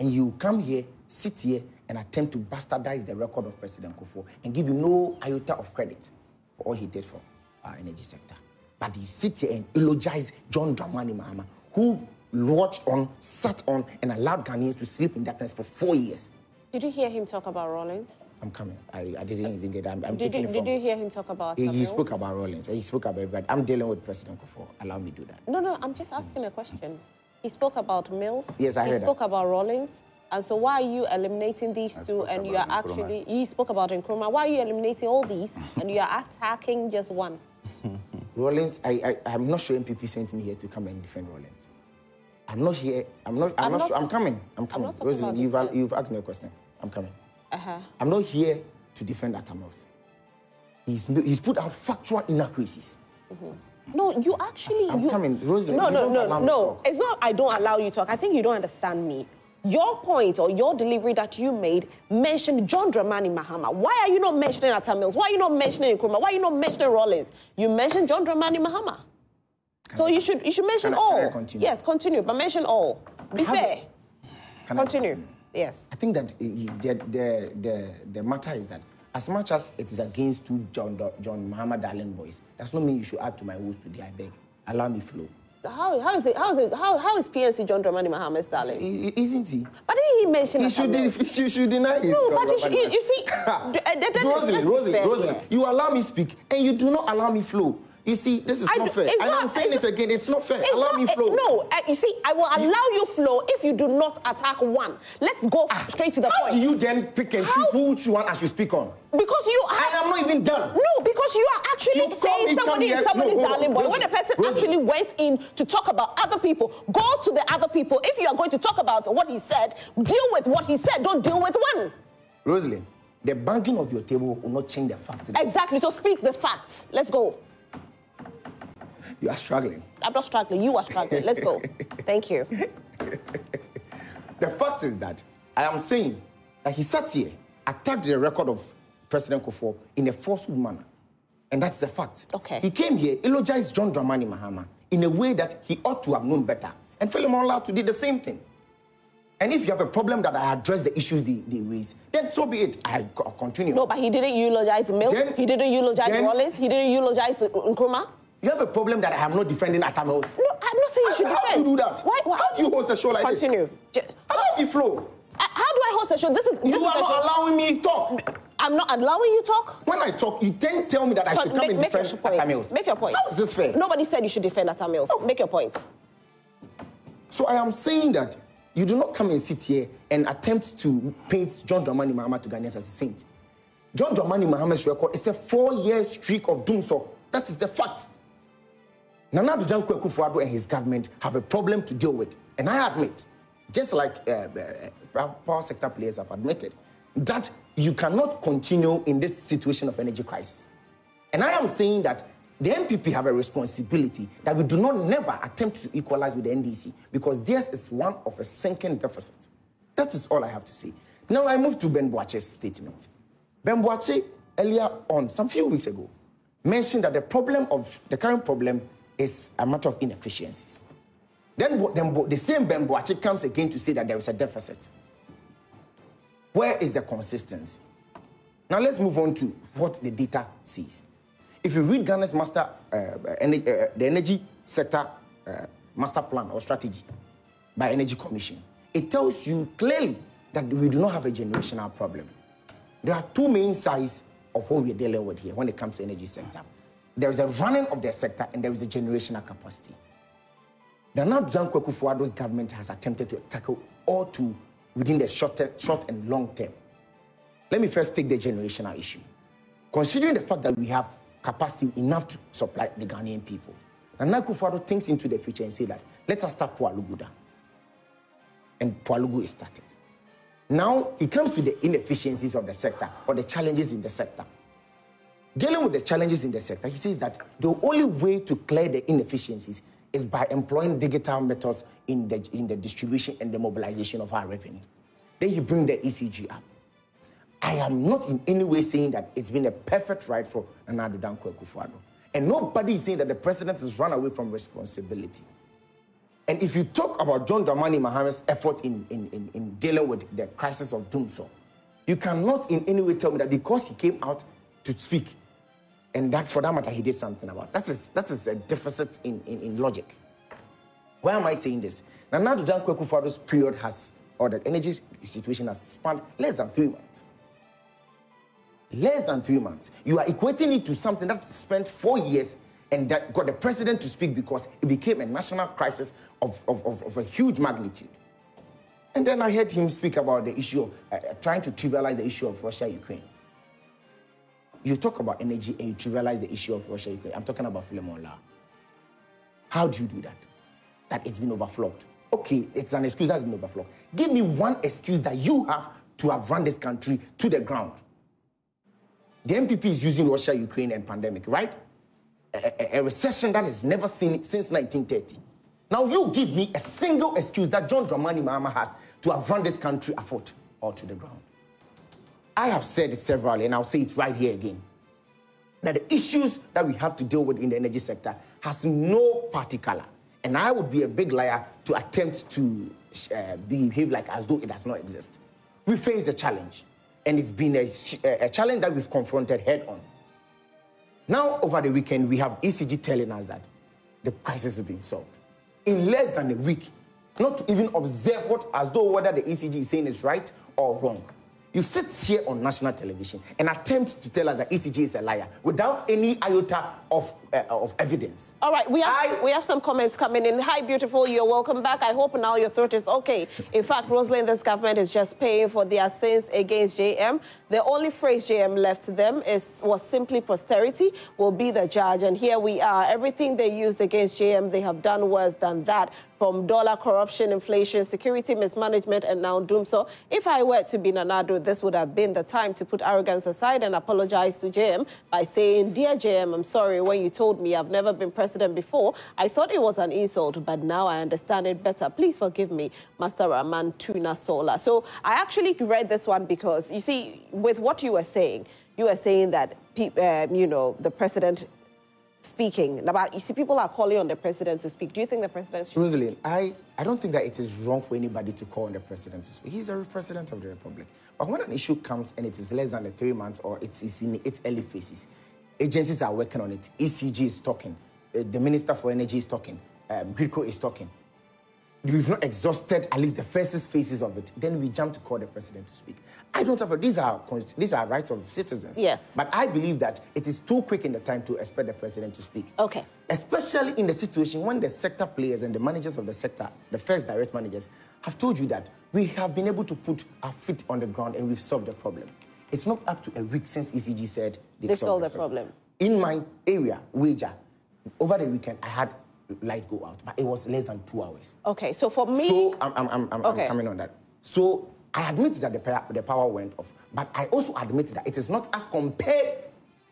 And you come here, sit here, and attempt to bastardize the record of President Kufuor and give you no iota of credit for all he did for our energy sector. But you sit here and eulogize John Dramani Mahama, who watched on, sat on, and allowed Ghanaians to sleep in darkness for four years. Did you hear him talk about Rawlings? I'm coming. I, I didn't even get that. I'm, I'm did taking you, it from... Did you hear him talk about... He, he spoke about Rawlings. He spoke about everybody. I'm dealing with President Kufuor. Allow me to do that. No, no, I'm just asking a question. He spoke about Mills. Yes, I heard He spoke that. about Rawlings. And so why are you eliminating these I two and you are actually... Nkrumah. You spoke about Nkrumah. Why are you eliminating all these and you are attacking just one? Rawlings, I, I, I'm not sure N P P sent me here to come and defend Rawlings. I'm not here. I'm not... I'm, I'm not, not sure. I'm coming. I'm coming. I'm Rosalind, you've, al, you've asked me a question. I'm coming. Uh-huh. I'm not here to defend Atta Mills. He's, he's put out factual inaccuracies. Mm-hmm. No, you actually... I'm you... coming, Rosalind. No, no, no, no. It's not I don't allow you to talk. I think you don't understand me. Your point or your delivery that you made mentioned John Dramani Mahama. Why are you not mentioning Atta Mills? Why are you not mentioning Nkrumah? Why are you not mentioning Rawlings? You mentioned John Dramani Mahama. Can so I, you should you should mention I, all. Continue? Yes, continue, but mention all. Be Have, fair. Can continue. I continue. Yes. I think that the, the, the, the matter is that as much as it is against two John, John Mahama darling boys, that's not mean you should add to my woes today, I beg. Allow me flow. How, how is it? How is it? How, how is P N C John Dramani Mahama's darling? He, isn't he? But didn't he mention he should, de, she should deny his... No, but you, you see... Rosalind, Rosalind, Rosalind, you allow me speak and you do not allow me flow. You see, this is I not do, fair. And not, I'm saying it again, it's not fair. It's allow not, me flow. It, no, uh, you see, I will allow you, you flow if you do not attack one. Let's go ah, straight to the how point. How do you then pick and how? choose which one I should speak on? Because you are... And I'm not even done. No, because you are actually you saying somebody is somebody's no, darling boy. When the person Rosie. actually went in to talk about other people, go to the other people. If you are going to talk about what he said, deal with what he said. Don't deal with one. Rosalind, the banging of your table will not change the facts. Exactly, so speak the facts. Let's go. You are struggling. I'm not struggling. You are struggling. Let's go. Thank you. The fact is that I am saying that he sat here, attacked the record of President Kufuor in a falsehood manner. And that's the fact. Okay. He came here, elogized John Dramani Mahama in a way that he ought to have known better. And Philemon Lato did the same thing. And if you have a problem that I address the issues they, they raise, then so be it. I continue. No, but he didn't eulogize Mills. Then, he didn't eulogize Wallace. He didn't eulogize Nkrumah. You have a problem that I am not defending Atta Mills. No, I'm not so you should defend. How do you do that? Why, why? How do you host a show like Continue. this? Continue. Allow me flow. How do I host a show? This is. This you is are not show. allowing me to talk. I'm not allowing you to talk. When I talk, you then tell me that I but should come make, and defend Atta Mills. Make your point. How is this fair? Nobody said you should defend Atta Mills. Oh. Make your point. So I am saying that you do not come and sit here and attempt to paint John Dramani Mahama to Ghanaians as a saint. John Dramani Mahama's record is a four-year streak of doing so. That is the fact. Nana Akufo-Addo and his government have a problem to deal with. And I admit, just like uh, uh, power sector players have admitted, that you cannot continue in this situation of energy crisis. And I am saying that the N P P have a responsibility that we do not never attempt to equalize with the N D C, because this is one of a sinking deficit. That is all I have to say. Now I move to Ben Boachie's statement. Ben Boachie, earlier on, some few weeks ago, mentioned that the problem of the current problem is a matter of inefficiencies. Then the same Ben Boachie comes again to say that there is a deficit. Where is the consistency? Now let's move on to what the data says. If you read Ghana's master, uh, energy, uh, the energy sector uh, master plan or strategy by Energy Commission, it tells you clearly that we do not have a generational problem. There are two main sides of what we're dealing with here when it comes to energy sector. There is a running of the sector and there is a generational capacity. The now John Akufo-Addo's government has attempted to tackle all two within the short, short and long term. Let me first take the generational issue. Considering the fact that we have capacity enough to supply the Ghanaian people, Nana Akufo-Addo thinks into the future and says that, let us start Pwalugu Dam. And Pwalugu is started. Now, it comes to the inefficiencies of the sector or the challenges in the sector. Dealing with the challenges in the sector, he says that the only way to clear the inefficiencies is by employing digital methods in the, in the distribution and the mobilization of our revenue. Then you bring the E C G up. I am not in any way saying that it's been a perfect ride for Nana Danko Akufo-Addo. And nobody is saying that the president has run away from responsibility. And if you talk about John Dramani Mahama's effort in, in, in, in dealing with the crisis of Doomsaw, you cannot in any way tell me that because he came out to speak, and that, for that matter, he did something about. That is, that is a deficit in, in, in logic. Why am I saying this? Now, Nana Danko Akufo-Addo's period has, or the energy situation has spanned less than three months. Less than three months. You are equating it to something that spent four years and that got the president to speak because it became a national crisis of, of, of, of a huge magnitude. And then I heard him speak about the issue of uh, trying to trivialize the issue of Russia-Ukraine. You talk about energy and you trivialize the issue of Russia-Ukraine. I'm talking about Philemon Law. How do you do that? That it's been overflogged. Okay, it's an excuse that's been overflogged. Give me one excuse that you have to have run this country to the ground. The N P P is using Russia, Ukraine, and pandemic, right? A, a, a recession that is never seen since nineteen thirty. Now you give me a single excuse that John Dramani Mahama has to have run this country afoot or to the ground. I have said it severally, and I'll say it right here again, that the issues that we have to deal with in the energy sector has no particular. And I would be a big liar to attempt to uh, behave like as though it does not exist. We face a challenge. And it's been a, a challenge that we've confronted head-on. Now, over the weekend, we have E C G telling us that the crisis is being solved. In less than a week, not to even observe what, as though whether the E C G is saying is right or wrong. You sit here on national television and attempt to tell us that E C G is a liar without any iota of, uh, of evidence. All right, we have, I, we have some comments coming in. Hi, beautiful, you're welcome back. I hope now your throat is okay. In fact, Rosalind, this government is just paying for their sins against J M. The only phrase J M left to them is, was simply posterity will be the judge. And here we are. Everything they used against J M, they have done worse than that. From dollar corruption, inflation, security mismanagement, and now doom. So if I were to be Nanado, this would have been the time to put arrogance aside and apologize to J M by saying, dear J M, I'm sorry, when you told me I've never been president before, I thought it was an insult, but now I understand it better. Please forgive me, Master Rahman Tuna Sola. So I actually read this one because, you see, with what you were saying, you were saying that, uh, you know, the president speaking about, you see, people are calling on the president to speak. Do you think the president should? Rosalind, I, I don't think that it is wrong for anybody to call on the president to speak. He's the president of the republic. But when an issue comes and it is less than the three months or it is in its early phases, agencies are working on it. E C G is talking. Uh, the Minister for Energy is talking. um, Greatco is talking, we've not exhausted at least the first phases of it, then we jump to call the president to speak. I don't have a... These are, these are rights of citizens. Yes. But I believe that it is too quick in the time to expect the president to speak. Okay. Especially in the situation when the sector players and the managers of the sector, the first direct managers, have told you that we have been able to put our feet on the ground and we've solved the problem. It's not up to a week since E C G said they've, they've solved the problem. problem. In my area, Wager, over the weekend, I had... light go out, but it was less than two hours. Okay, so for me... So, I'm, I'm, I'm, okay. I'm coming on that. So, I admit that the power, the power went off, but I also admit that it is not as compared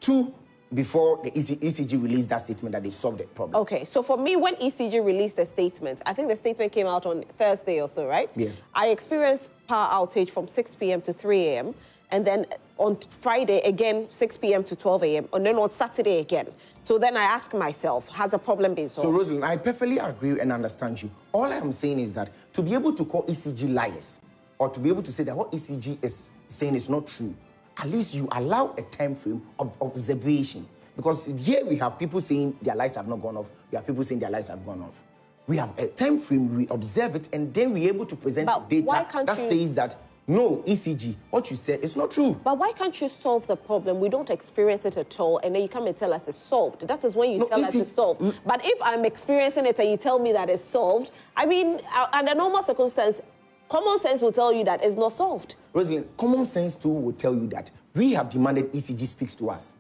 to before the E C G released that statement that they've solved the problem. Okay, so for me, when E C G released the statement, I think the statement came out on Thursday or so, right? Yeah. I experienced power outage from six p m to three a m, and then on Friday, again, six p m to twelve a m, and then on Saturday again. So then I ask myself, has the problem been solved? So, Rosalind, I perfectly agree and understand you. All I'm saying is that to be able to call E C G liars, or to be able to say that what E C G is saying is not true, at least you allow a time frame of observation. Because here we have people saying their lights have not gone off, we have people saying their lights have gone off. We have a time frame, we observe it, and then we're able to present but data that you... says that no, E C G, what you said is not true. But why can't you solve the problem? We don't experience it at all, and then you come and tell us it's solved. That is when you no, tell us it's solved. Mm. But if I'm experiencing it and you tell me that it's solved, I mean, under normal circumstance, common sense will tell you that it's not solved. Rosalind, common sense too will tell you that we have demanded E C G speaks to us.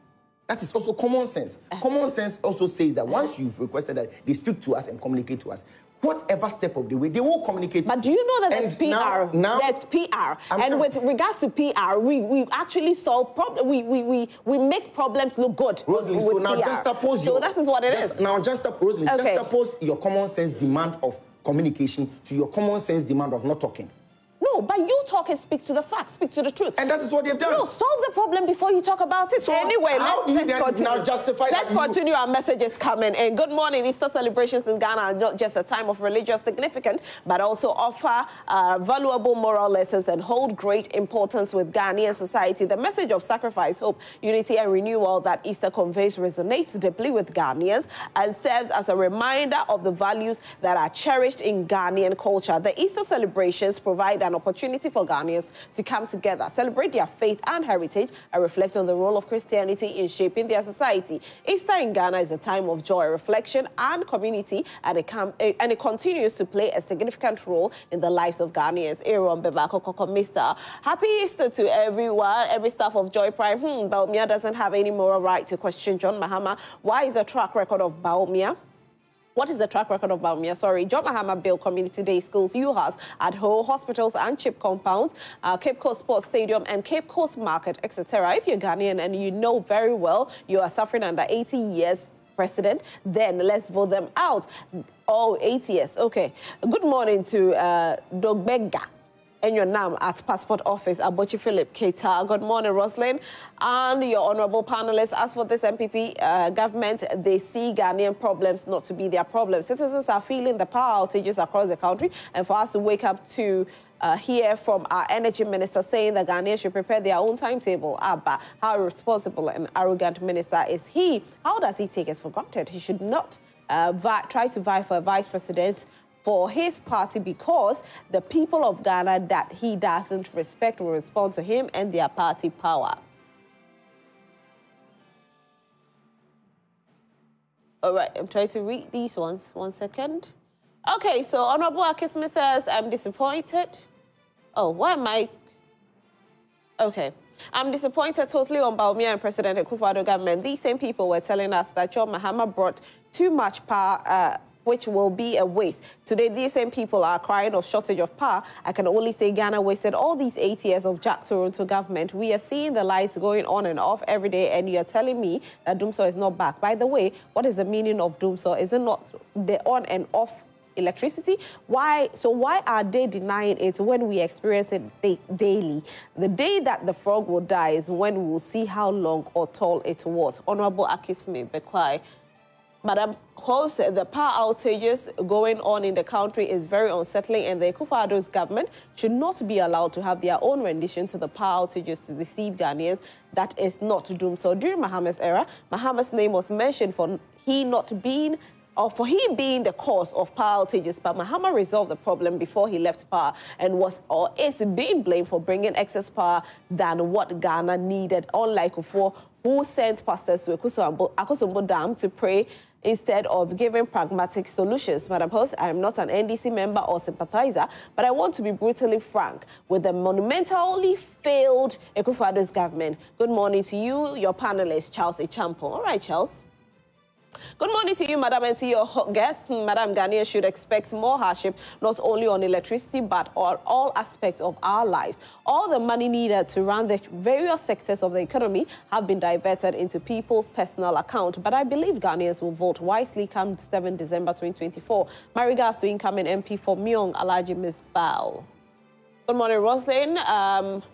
That is also common sense. Uh, common sense also says that once you've requested that they speak to us and communicate to us, whatever step of the way, they will communicate. But do you know that there's P R? Now, now, there's P R. I'm and with regards to P R, we, we actually solve problems. We, we, we, we make problems look good. Rosalie, so now P R. Just oppose your... So that is what it just, is. Now just, Rosalie, okay. just oppose your common sense demand of communication to your common sense demand of not talking. No, but you talk and speak to the facts, speak to the truth. And that is what they've done. No, solve the problem before you talk about it. So anyway, how let's, do you let's now justify let's that? Let's continue. You... Our message is coming. And good morning. Easter celebrations in Ghana are not just a time of religious significance, but also offer uh, valuable moral lessons and hold great importance with Ghanaian society. The message of sacrifice, hope, unity, and renewal that Easter conveys resonates deeply with Ghanaians and serves as a reminder of the values that are cherished in Ghanaian culture. The Easter celebrations provide an opportunity for Ghanaians to come together, celebrate their faith and heritage, and reflect on the role of Christianity in shaping their society. Easter in Ghana is a time of joy, reflection, and community, and it, com and it continues to play a significant role in the lives of Ghanaians. Aaron Bebako Koko Mister, happy Easter to everyone, every staff of Joy Prime. Hmm, Bawumia doesn't have any moral right to question John Mahama. Why is the track record of Bawumia? What is the track record of Bawumia? Sorry, John Mahama built community day schools, U H As, at Ho, hospitals and chip compounds, uh, Cape Coast Sports Stadium and Cape Coast Market, et cetera. If you're Ghanaian and you know very well you are suffering under eighty years president, then let's vote them out. Oh, eighty years, okay. Good morning to uh, Dogbega and your name at Passport Office, Abochi Philip Keita. Good morning, Roslyn, and your honourable panelists. As for this N P P uh, government, they see Ghanaian problems not to be their problem. Citizens are feeling the power outages across the country, and for us to wake up to uh, hear from our energy minister saying that Ghanaians should prepare their own timetable. Abba, how responsible and arrogant minister is he? How does he take us for granted? He should not uh, try to vie for a vice president for his party, because the people of Ghana that he doesn't respect will respond to him and their party power. All right, I'm trying to read these ones. One second. Okay, so Honorable Akismi says, I'm disappointed. Oh, why am I? Okay. I'm disappointed totally on Bawumia and President Akufo-Addo government. These same people were telling us that John Mahama brought too much power, uh, which will be a waste. Today, these same people are crying of shortage of power. I can only say Ghana wasted all these eight years of Jack Toronto government. We are seeing the lights going on and off every day, and you're telling me that Doomsaw is not back. By the way, what is the meaning of Doomsaw? Is it not the on and off electricity? Why? So why are they denying it when we experience it da daily? The day that the frog will die is when we will see how long or tall it was. Honorable Akismi Bekwai. Madam Host, the power outages going on in the country is very unsettling, and the Akufo-Addo's government should not be allowed to have their own rendition to the power outages to deceive Ghanaians. That is not doom. So during Mahama's era, Mahama's name was mentioned for he not being or for he being the cause of power outages, but Mahama resolved the problem before he left power and was or is being blamed for bringing excess power than what Ghana needed, unlike Kufuor, who sent pastors to Akosombo Dam to pray instead of giving pragmatic solutions. Madam Host, I am not an N D C member or sympathizer, but I want to be brutally frank with the monumentally failed Akufo-Addo's government. Good morning to you, your panelist, Charles Echampo. All right, Charles. Good morning to you, Madam, and to your guests. Madam, Ghanaians should expect more hardship, not only on electricity, but on all aspects of our lives. All the money needed to run the various sectors of the economy have been diverted into people's personal accounts. But I believe Ghanaians will vote wisely come seventh December twenty twenty-four. My regards to incoming M P for Myong, Alaji Miz Bao. Good morning, Roslyn. Um,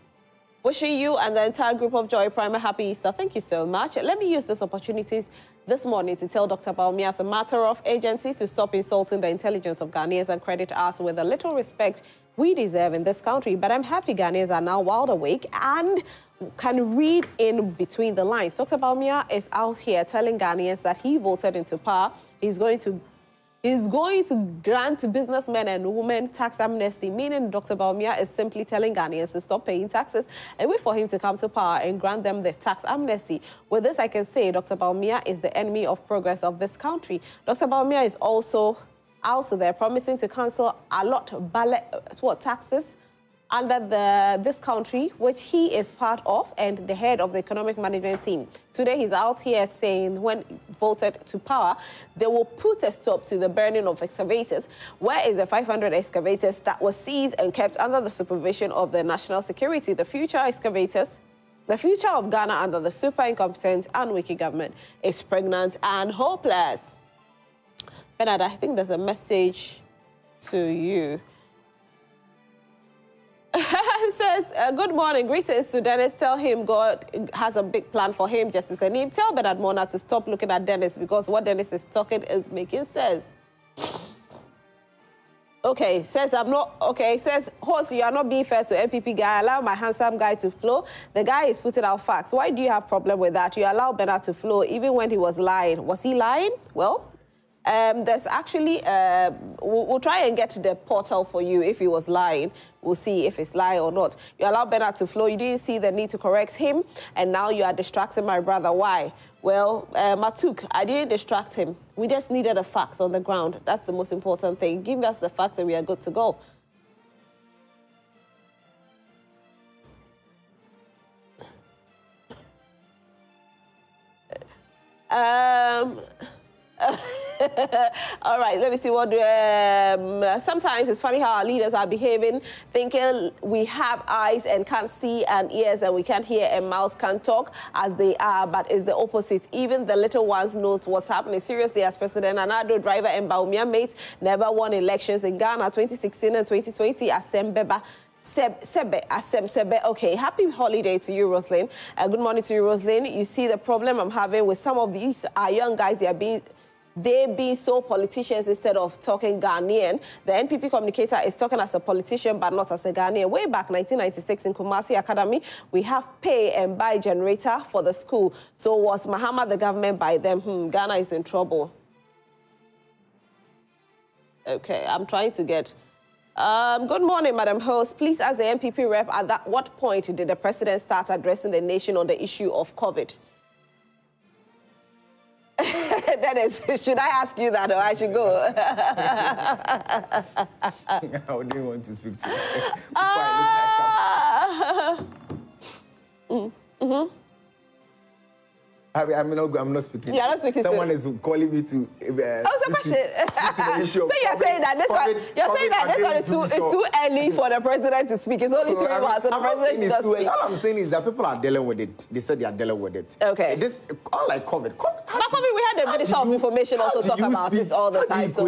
Wishing you and the entire group of Joy Prime a happy Easter. Thank you so much. Let me use this opportunity this morning to tell Doctor Bawumia, as a matter of agency, to stop insulting the intelligence of Ghanaians and credit us with the little respect we deserve in this country. But I'm happy Ghanaians are now wide awake and can read in between the lines. Doctor Bawumia is out here telling Ghanaians that he voted into power. He's going to is going to grant businessmen and women tax amnesty, meaning Doctor Bawumia is simply telling Ghanaians to stop paying taxes and wait for him to come to power and grant them the tax amnesty. With this, I can say Doctor Bawumia is the enemy of progress of this country. Doctor Bawumia is also out there promising to cancel a lot of ballot, what, taxes under the, this country, which he is part of and the head of the economic management team. Today, he's out here saying when voted to power, they will put a stop to the burning of excavators. Where is the five hundred excavators that were seized and kept under the supervision of the national security? The future excavators, the future of Ghana under the super incompetent and wicked government is pregnant and hopeless. Bernard, I think there's a message to you. Says, uh, good morning, greetings to Dennis. Tell him God has a big plan for him, Justice Anim. Tell Bernard Mona to stop looking at Dennis, because what Dennis is talking is making sense. Okay, says I'm not, okay, says, host, you are not being fair to N P P guy. Allow my handsome guy to flow. The guy is putting out facts. Why do you have problem with that? You allow Bernard to flow even when he was lying. Was he lying? Well, Um, there's actually, uh, we'll, we'll try and get to the portal for you if he was lying. We'll see if it's lie or not. You allow Bernard to flow. You didn't see the need to correct him. And now you are distracting my brother. Why? Well, uh, Matuk, I didn't distract him. We just needed the facts on the ground. That's the most important thing. Give us the facts and we are good to go. Um... All right, let me see what... Um, sometimes it's funny how our leaders are behaving, thinking we have eyes and can't see, and ears and we can't hear, and mouths can't talk as they are, but it's the opposite. Even the little ones knows what's happening. Seriously, as President Nana Akufo-Addo, Driver and Bawumia mates never won elections in Ghana, twenty sixteen and twenty twenty, Asem Beba. Seb, Sebe, Asem, Sebe. Okay, happy holiday to you, Roslyn. Uh, good morning to you, Roslyn. You see the problem I'm having with some of these our young guys, they are being... They be so politicians instead of talking Ghanaian. The N P P communicator is talking as a politician, but not as a Ghanaian. Way back nineteen ninety-six in Kumasi Academy, we have pay and buy generator for the school. So was Mahama the government by them? Hmm, Ghana is in trouble. Okay, I'm trying to get... Um, good morning, Madam Host. Please, as the N P P rep, at that, what point did the president start addressing the nation on the issue of COVID? That is, should I ask you that or I should go? I wouldn't want to speak to you. Uh, mm -hmm. I mean, I'm, not, I'm not speaking. You're not speaking. Someone soon. is calling me to... Uh, oh, so question. So you're saying that this one, you're saying that this one is too, it's too early for the president to speak. It's only so, three months. So the president is too early. All I'm saying is that people are dealing with it. They said they are dealing with it. Okay. This, all like COVID. COVID how, but COVID, we had the Minister of Information also talk about speak, it all the time. So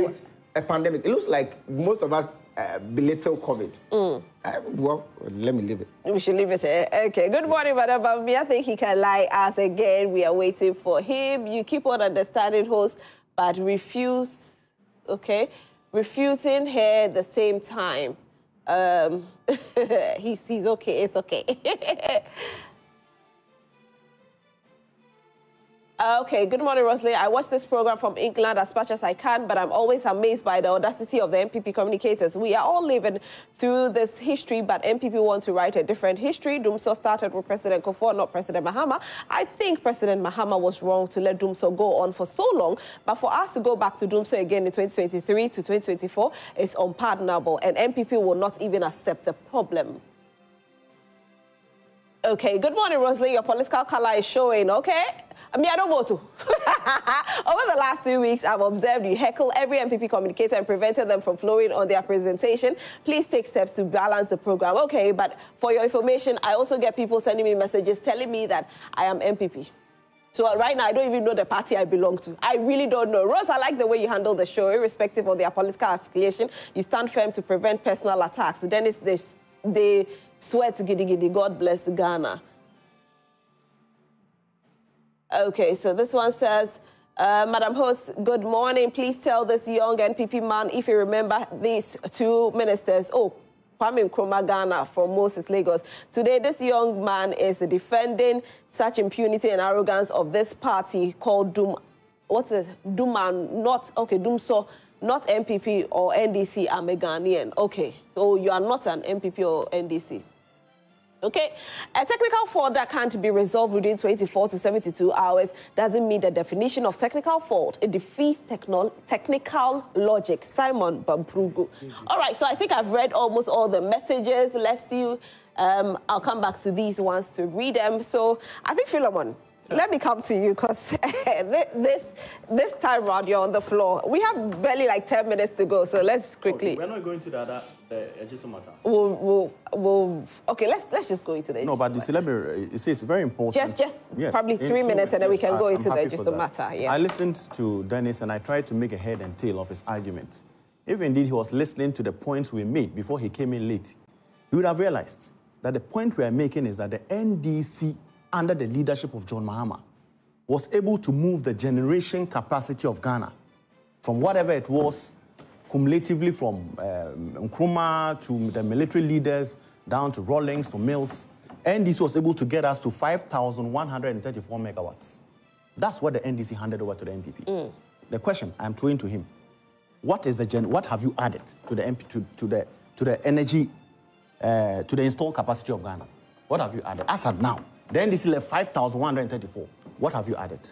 a pandemic. It looks like most of us uh, belittle COVID. Mm. Uh, well, let me leave it. We should leave it here. Okay. Good morning, Madam Bawumia. I think he can lie us again. We are waiting for him. You keep on understanding, host, but refuse, okay? Refuting her at the same time. Um, he's, he's okay. It's okay. Uh, okay, good morning, Rosalie. I watch this program from England as much as I can, but I'm always amazed by the audacity of the N P P communicators. We are all living through this history, but N P P want to write a different history. Dumso started with President Kufuor, not President Mahama. I think President Mahama was wrong to let Dumso go on for so long, but for us to go back to Dumso again in twenty twenty-three to twenty twenty-four is unpardonable, and N P P will not even accept the problem. Okay, good morning, Rosalie. Your political color is showing, okay? I mean, I don't vote. Over the last few weeks, I've observed you heckle every N P P communicator and prevented them from flowing on their presentation. Please take steps to balance the program. Okay, but for your information, I also get people sending me messages telling me that I am N P P. So right now, I don't even know the party I belong to. I really don't know. Rose, I like the way you handle the show, irrespective of their political affiliation. You stand firm to prevent personal attacks. Then it's this, they... Sweat giddy giddy. God bless Ghana. Okay, so this one says, uh, Madam Host, good morning. Please tell this young N P P man if you remember these two ministers. Oh, Kwame Nkrumah, Ghana, from Moses, Lagos. Today, this young man is defending such impunity and arrogance of this party called Doom. What's it? Dooman, not, okay, Dumso. Not N P P or N D C, I'm a Ghanaian. Okay, so you are not an N P P or N D C. Okay, a technical fault that can't be resolved within twenty-four to seventy-two hours doesn't meet the definition of technical fault. It defeats techno technical logic. Simon Bamprugu. Mm-hmm. All right, so I think I've read almost all the messages. Let's see. Um, I'll come back to these ones to read them. So I think, Philemon, let me come to you, because this this time round you're on the floor. We have barely like ten minutes to go, so let's quickly. Okay, we're not going to that. that uh, Ejisu matter. We'll, we'll, we'll, okay, let's let's just go into the. No, but let me. You see, it's very important. Just just yes, probably three minutes, and then we can I, go into the Ejisu matter. Yes. I listened to Dennis, and I tried to make a head and tail of his arguments. If indeed he was listening to the points we made before he came in late, he would have realized that the point we are making is that the N D C, under the leadership of John Mahama, was able to move the generation capacity of Ghana from whatever it was, cumulatively from uh, Nkrumah to the military leaders, down to Rawlings, to Mills. N D C was able to get us to five thousand one hundred thirty-four megawatts. That's what the N D C handed over to the N P P. Mm. The question I'm throwing to him, what, is the gen what have you added to the, M P to, to the, to the energy, uh, to the installed capacity of Ghana? What have you added? As of now, the N D C left five thousand one hundred thirty-four. What have you added?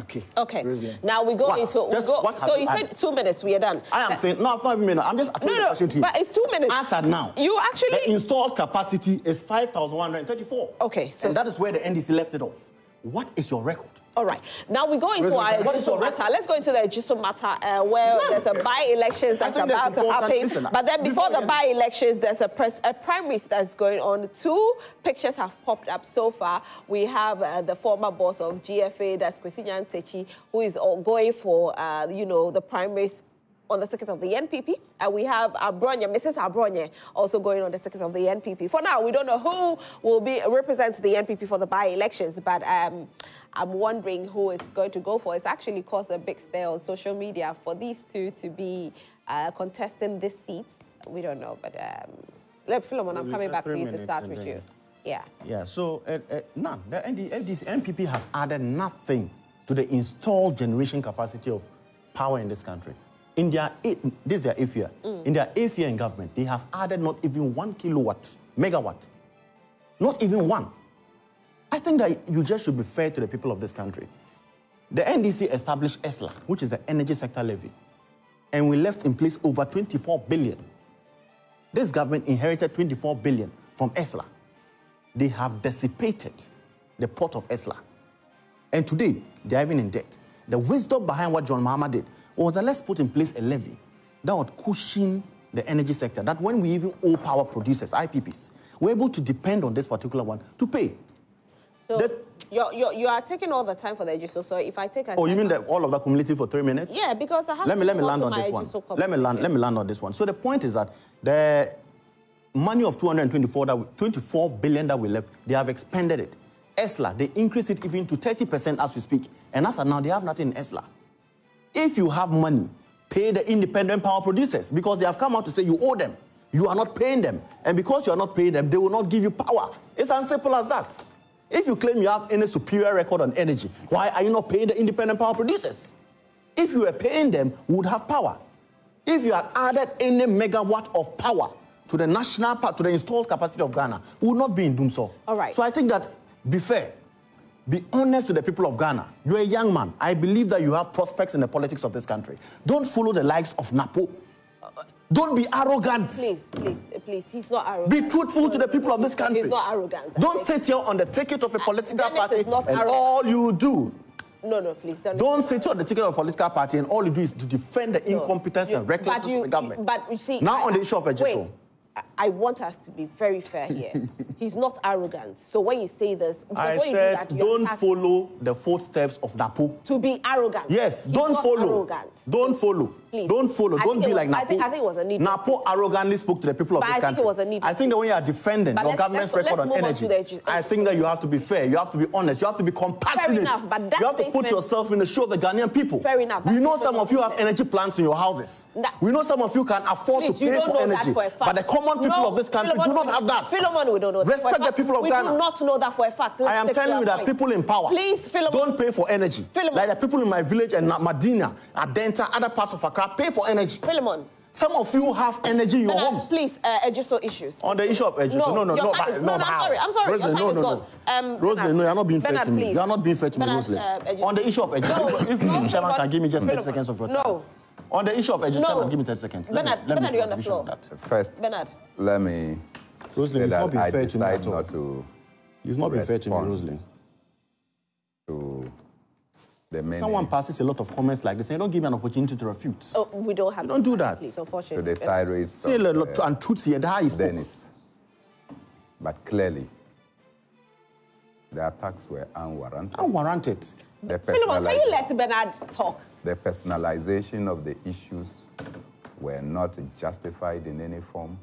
Okay. Okay. Brilliant. Now we go into... So, so, so you, you said two minutes. We are done. I am uh, saying... No, it's not even a minute. I'm just... No, no, to you. But it's two minutes. Answer now. You actually... The installed capacity is five thousand one hundred thirty-four. Okay. So and that is where the N D C left it off. What is your record? All right. Now we go into our Ejisu matter. Let's go into the Ejisu matter uh, where no, there's a by-elections that's about to happen. Listener. But then before, before the by-elections, there's a, press, a primaries that's going on. Two pictures have popped up so far. We have uh, the former boss of G F A, that's Kwesi Nyantakyi, who is going for, uh, you know, the primaries on the ticket of the N P P, and we have Abronye, Missus Abronye, also going on the ticket of the N P P. For now, we don't know who will be represents the N P P for the by-elections, but um, I'm wondering who it's going to go for. It's actually caused a big stir on social media for these two to be uh, contesting this seat. We don't know, but um, let Philemon, I'm coming back to you to start with you. Yeah. Yeah. So uh, uh, none. The N D C N P P has added nothing to the installed generation capacity of power in this country. In their, this is their eighth year. Mm. In their eighth year in government, they have added not even one kilowatt, megawatt. Not even one. I think that you just should be fair to the people of this country. The N D C established E S L A, which is the energy sector levy, and we left in place over twenty-four billion. This government inherited twenty-four billion from E S L A. They have dissipated the pot of E S L A. And today, they are even in debt. The wisdom behind what John Mahama did was that let's put in place a levy that would cushion the energy sector, that when we even owe power producers, I P Ps, we're able to depend on this particular one to pay. So that, you're, you're, you are taking all the time for the Ejisu, so if I take... A oh, you mean that all of that cumulative for three minutes? Yeah, because I have let me, to Let me land on this one. Let me land, let me land on this one. So the point is that the money of two hundred twenty-four, that we, twenty-four billion that we left, they have expended it. E S L A, they increased it even to thirty percent as we speak. And as of now, they have nothing in E S L A. If you have money, pay the independent power producers, because they have come out to say you owe them. You are not paying them. And because you are not paying them, they will not give you power. It's as simple as that. If you claim you have any superior record on energy, why are you not paying the independent power producers? If you were paying them, we would have power. If you had added any megawatt of power to the national part, to the installed capacity of Ghana, we would not be in doomsday. All right. So I think that, be fair, be honest to the people of Ghana. You're a young man. I believe that you have prospects in the politics of this country. Don't follow the likes of Napo. Don't be arrogant. Please, please, please. He's not arrogant. Be truthful no, to the people no, no, of this country. He's not arrogant. I don't think. Sit here on the ticket of a political uh, party and arrogant. All you do. No, no, please. Don't, don't sit here on the ticket of a political party and all you do is to defend the no, incompetence you, and recklessness you, of the government. You, but you see... Now I, on the issue of Ejisu. I want us to be very fair here. He's not arrogant. So when you say this... I said, you do that, you don't follow the footsteps of Napo. To be arrogant. Yes, He's don't follow. Arrogant. Don't follow. Please. Don't follow. I don't be was, like Napo. I think, I think it was a need. Napo arrogantly spoke to the people of but this I country. I think it was a need. I think that when you are defending but your let's, government's let's, record let's on energy, on energy, I think that you have to be fair. You have to be honest. You have to be compassionate. Fair enough, but that you have to put yourself in the shoe of the Ghanaian people. Fair enough. We know some of you have energy plants in your houses. We know some of you can afford to pay for energy. But the people no, of this country Philemon, do not have that. Philemon, we don't know that. Respect the people of we Ghana. We do not know that for a fact. Let's I am telling you that point. People in power Please, Philemon, don't pay for energy. Philemon. Like the people in my village and Madina, Adenta, other parts of Accra pay for energy. Philemon. Some of you have energy in your no, homes. No, please, uh, Ejisu issues. On the issue of Ejisu. No, no, no. No, is, no, no, I'm sorry. I'm sorry. Rosemary, your time no, no, is gone. No. Um, Rosemary, no, you're not being fair to me. You're not being fair to me, Rosemary. On the issue of Ejisu, if the chairman can give me just ten seconds of your time. No. On the issue of education, no. Give me ten seconds. Let Bernard, me, let Bernard, you're on the floor. First, Bernard. Let me Roslyn, it's not been I fair to me at all. Not to You've not been fair to me, Roslyn. To the many. Someone passes a lot of comments like this and you don't give me an opportunity to refute. Oh, we don't have you Don't do that. Please, unfortunately. To the tirades. Say a lot and truth here, the highest. Dennis. But clearly, the attacks were unwarranted. Unwarranted. The Philemon, can you let Bernard talk? The personalization of the issues were not justified in any form.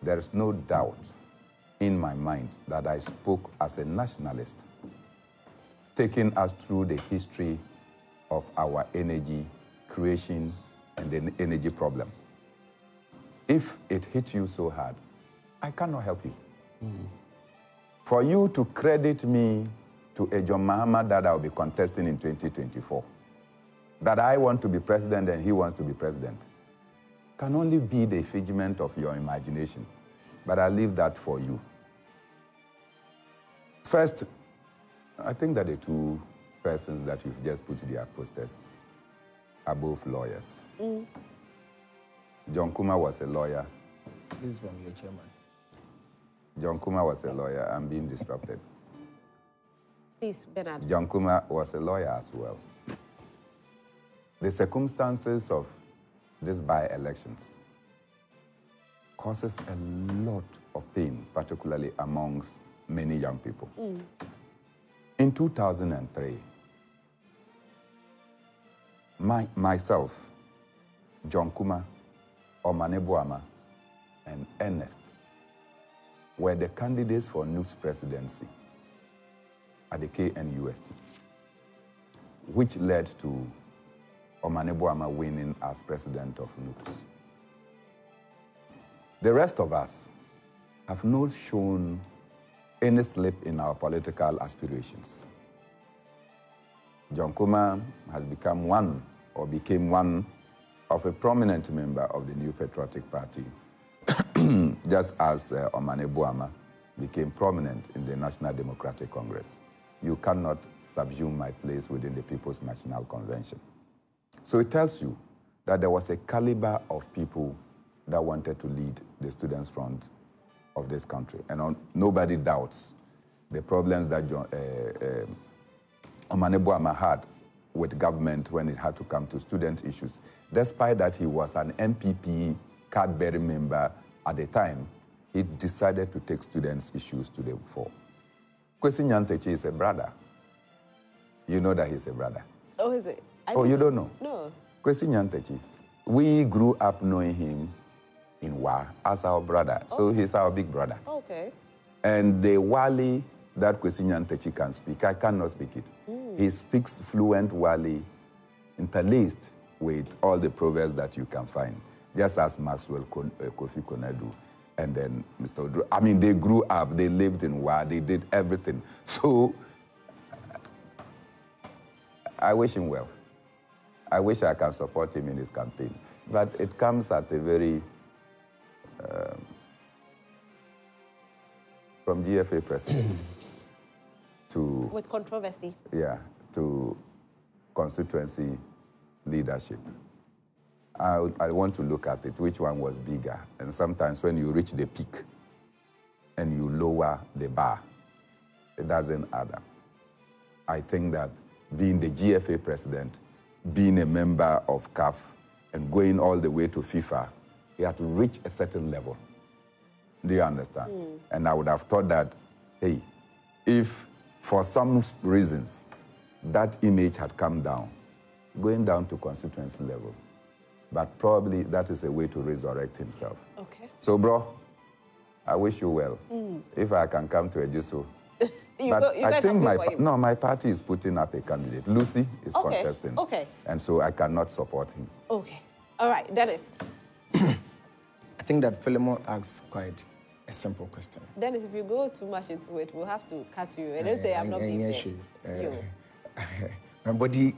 There is no doubt in my mind that I spoke as a nationalist, taking us through the history of our energy creation and the energy problem. If it hit you so hard, I cannot help you. Mm. For you to credit me to a John Mahama that I'll be contesting in twenty twenty-four, that I want to be president and he wants to be president, can only be the figment of your imagination. But I leave that for you. First, I think that the two persons that you've just put their posters are both lawyers. Mm. John Kuma was a lawyer. This is from your chairman. John Kuma was a lawyer. I'm being disrupted. Please, Bernard. John Kuma was a lawyer as well. The circumstances of these by-elections causes a lot of pain, particularly amongst many young people. Mm. In two thousand three, my, myself, John Kuma, Omane Boama, and Ernest were the candidates for N U P's presidency at the K N U S T, which led to Omane Boama winning as president of N U P S. The rest of us have not shown any slip in our political aspirations. John Kuma has become one, or became one, of a prominent member of the New Patriotic Party, just as uh, Omane Boama became prominent in the National Democratic Congress. You cannot subsume my place within the People's National Convention. So it tells you that there was a caliber of people that wanted to lead the Students' Front of this country. And on, nobody doubts the problems that John, uh, uh, Omane Boama had with government when it had to come to student issues, despite that he was an N P P Cadbury member at the time. He decided to take students' issues to the fore. Kwesi Nyantakyi is a brother. You know that he's a brother. Oh, is it? I oh, you know. Don't know? No. Kwesi Nyantakyi, we grew up knowing him in Wa as our brother. Oh. So he's our big brother. Oh, okay. And the Wali that Kwesi Nyantakyi can speak, I cannot speak it. Mm. He speaks fluent Wali interlaced with all the proverbs that you can find, just as Maxwell Kofi Konadu and then Mister Oduro. I mean, they grew up, they lived in Wa, they did everything. So I wish him well. I wish I can support him in his campaign. But it comes at a very, um, from G F A president to... with controversy. Yeah, to constituency leadership. I, I want to look at it, which one was bigger. And sometimes when you reach the peak and you lower the bar, it doesn't add up. I think that being the G F A president, being a member of C A F, and going all the way to FIFA, you have to reach a certain level. Do you understand? Mm. And I would have thought that, hey, if for some reasons that image had come down, going down to constituency level, but probably that is a way to resurrect himself. Okay. So, bro, I wish you well. Mm. If I can come to Ejisu. You but go, you I think my no, my party is putting up a candidate. Lucy is okay. contesting, okay, and so I cannot support him. Okay, all right, Dennis. I think that Philemon asks quite a simple question. Dennis, if you go too much into it, we'll have to cut you. And uh, don't say I'm uh, not being uh, uh, My body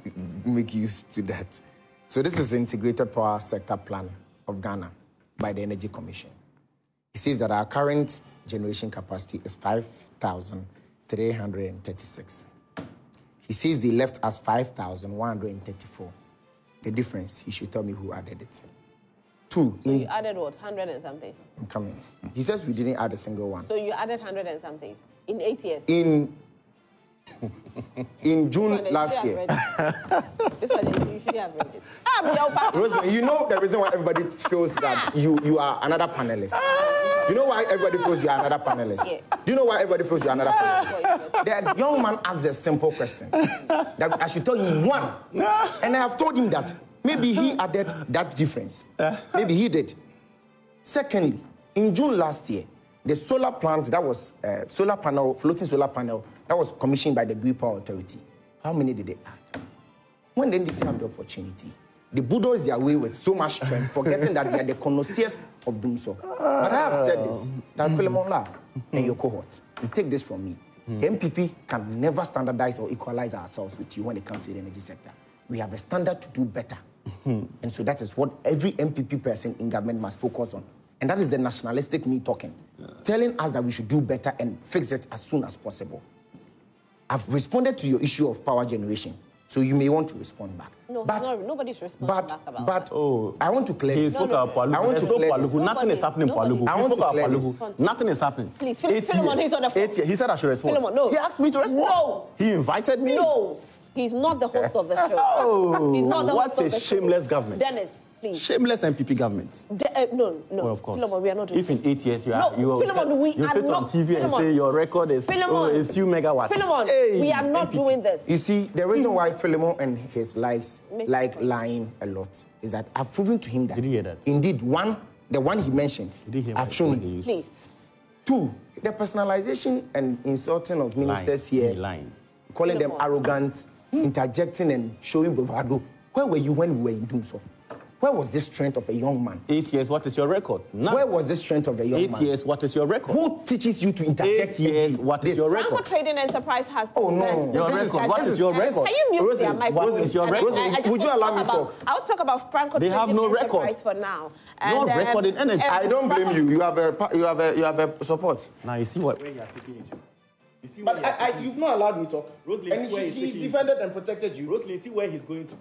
make use to that. So this is the Integrated Power Sector Plan of Ghana by the Energy Commission. It says that our current generation capacity is five thousand three hundred thirty-six. He says they left us five thousand one hundred thirty-four. The difference, he should tell me who added it. Two. So in, you added what, one hundred and something? I'm coming. He says we didn't add a single one. So you added one hundred and something in eight years? In, in June so last year. This one, you should have read it. Rosa, you know the reason why everybody feels that you, you are another panelist. You know why everybody feels you are another panelist? Yeah. You know why everybody feels you are another panelist? The young man asks a simple question. That I should tell him one. And I have told him that maybe he added that difference. Maybe he did. Secondly, in June last year, the solar plant that was uh, solar panel, floating solar panel, that was commissioned by the Green Power Authority. How many did they add? When the N D C have the opportunity, they bulldoze their way with so much strength, forgetting that they are the connoisseurs of Doomsaw. But I have said this, that Philemon La and your cohort, take this from me. The N P P can never standardize or equalize ourselves with you when it comes to the energy sector. We have a standard to do better. And so that is what every N P P person in government must focus on. And that is the nationalistic me talking, telling us that we should do better and fix it as soon as possible. I've responded to your issue of power generation. So you may want to respond back. No, but, no nobody's responding back about but, that. But oh, I want to clear this. I want to clear this. Nothing is happening, Pwalugu. I want to clear this. Nothing is happening. Please, Philemon, he's on the phone. He said I should respond. Philemon, no. He asked me to respond. No. He invited me. No. He's not the host of the show. Oh, he's not the what host a of the shameless show. Government. Dennis, please. Shameless N P P government. De uh, no, no. Well, of course. Philemon, we are not doing If in eight years you are... No, you are, Philemon, we you are sit not... on T V Philemon. And say your record is oh, a few megawatts. Philemon, hey, we are not N P P. Doing this. You see, the reason why Philemon and his lies Make like lying a lot is that I've proven to him that... Did you hear that? Indeed, one, the one he mentioned, Did you hear I've shown him. Please. Two, the personalization and insulting of ministers lying. Here, lying. Calling Philemon. Them arrogant, interjecting and showing bravado. Where were you when we were in Doomsaw? Where was this strength of a young man? Eight years, what is your record? None. Where was this strength of a young Eight man? Eight years, what is your record? Who teaches you to interject? Eight years, what is this? Your record? Franco Trading Enterprise has... Oh, no. Your record. Is, what is your record? Can you mute Rosie, their microphone? What is your record? I, I Would you allow me to talk? I would talk about Franco Trading Enterprise. They have no record. For now. No um, record in energy. Um, I don't blame you. You have, a, you, have a, you have a support. Now, you see what... Where you are taking it to. You see but I, I, you've not allowed me to talk. Rosalie, and she, she's defended and protected you. Rosalie, see where he's going to.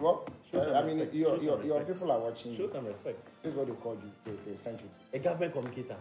Well, uh, I mean, your, your, your people are watching. Show some respect. This is what they called you. They, they sent you. A government communicator.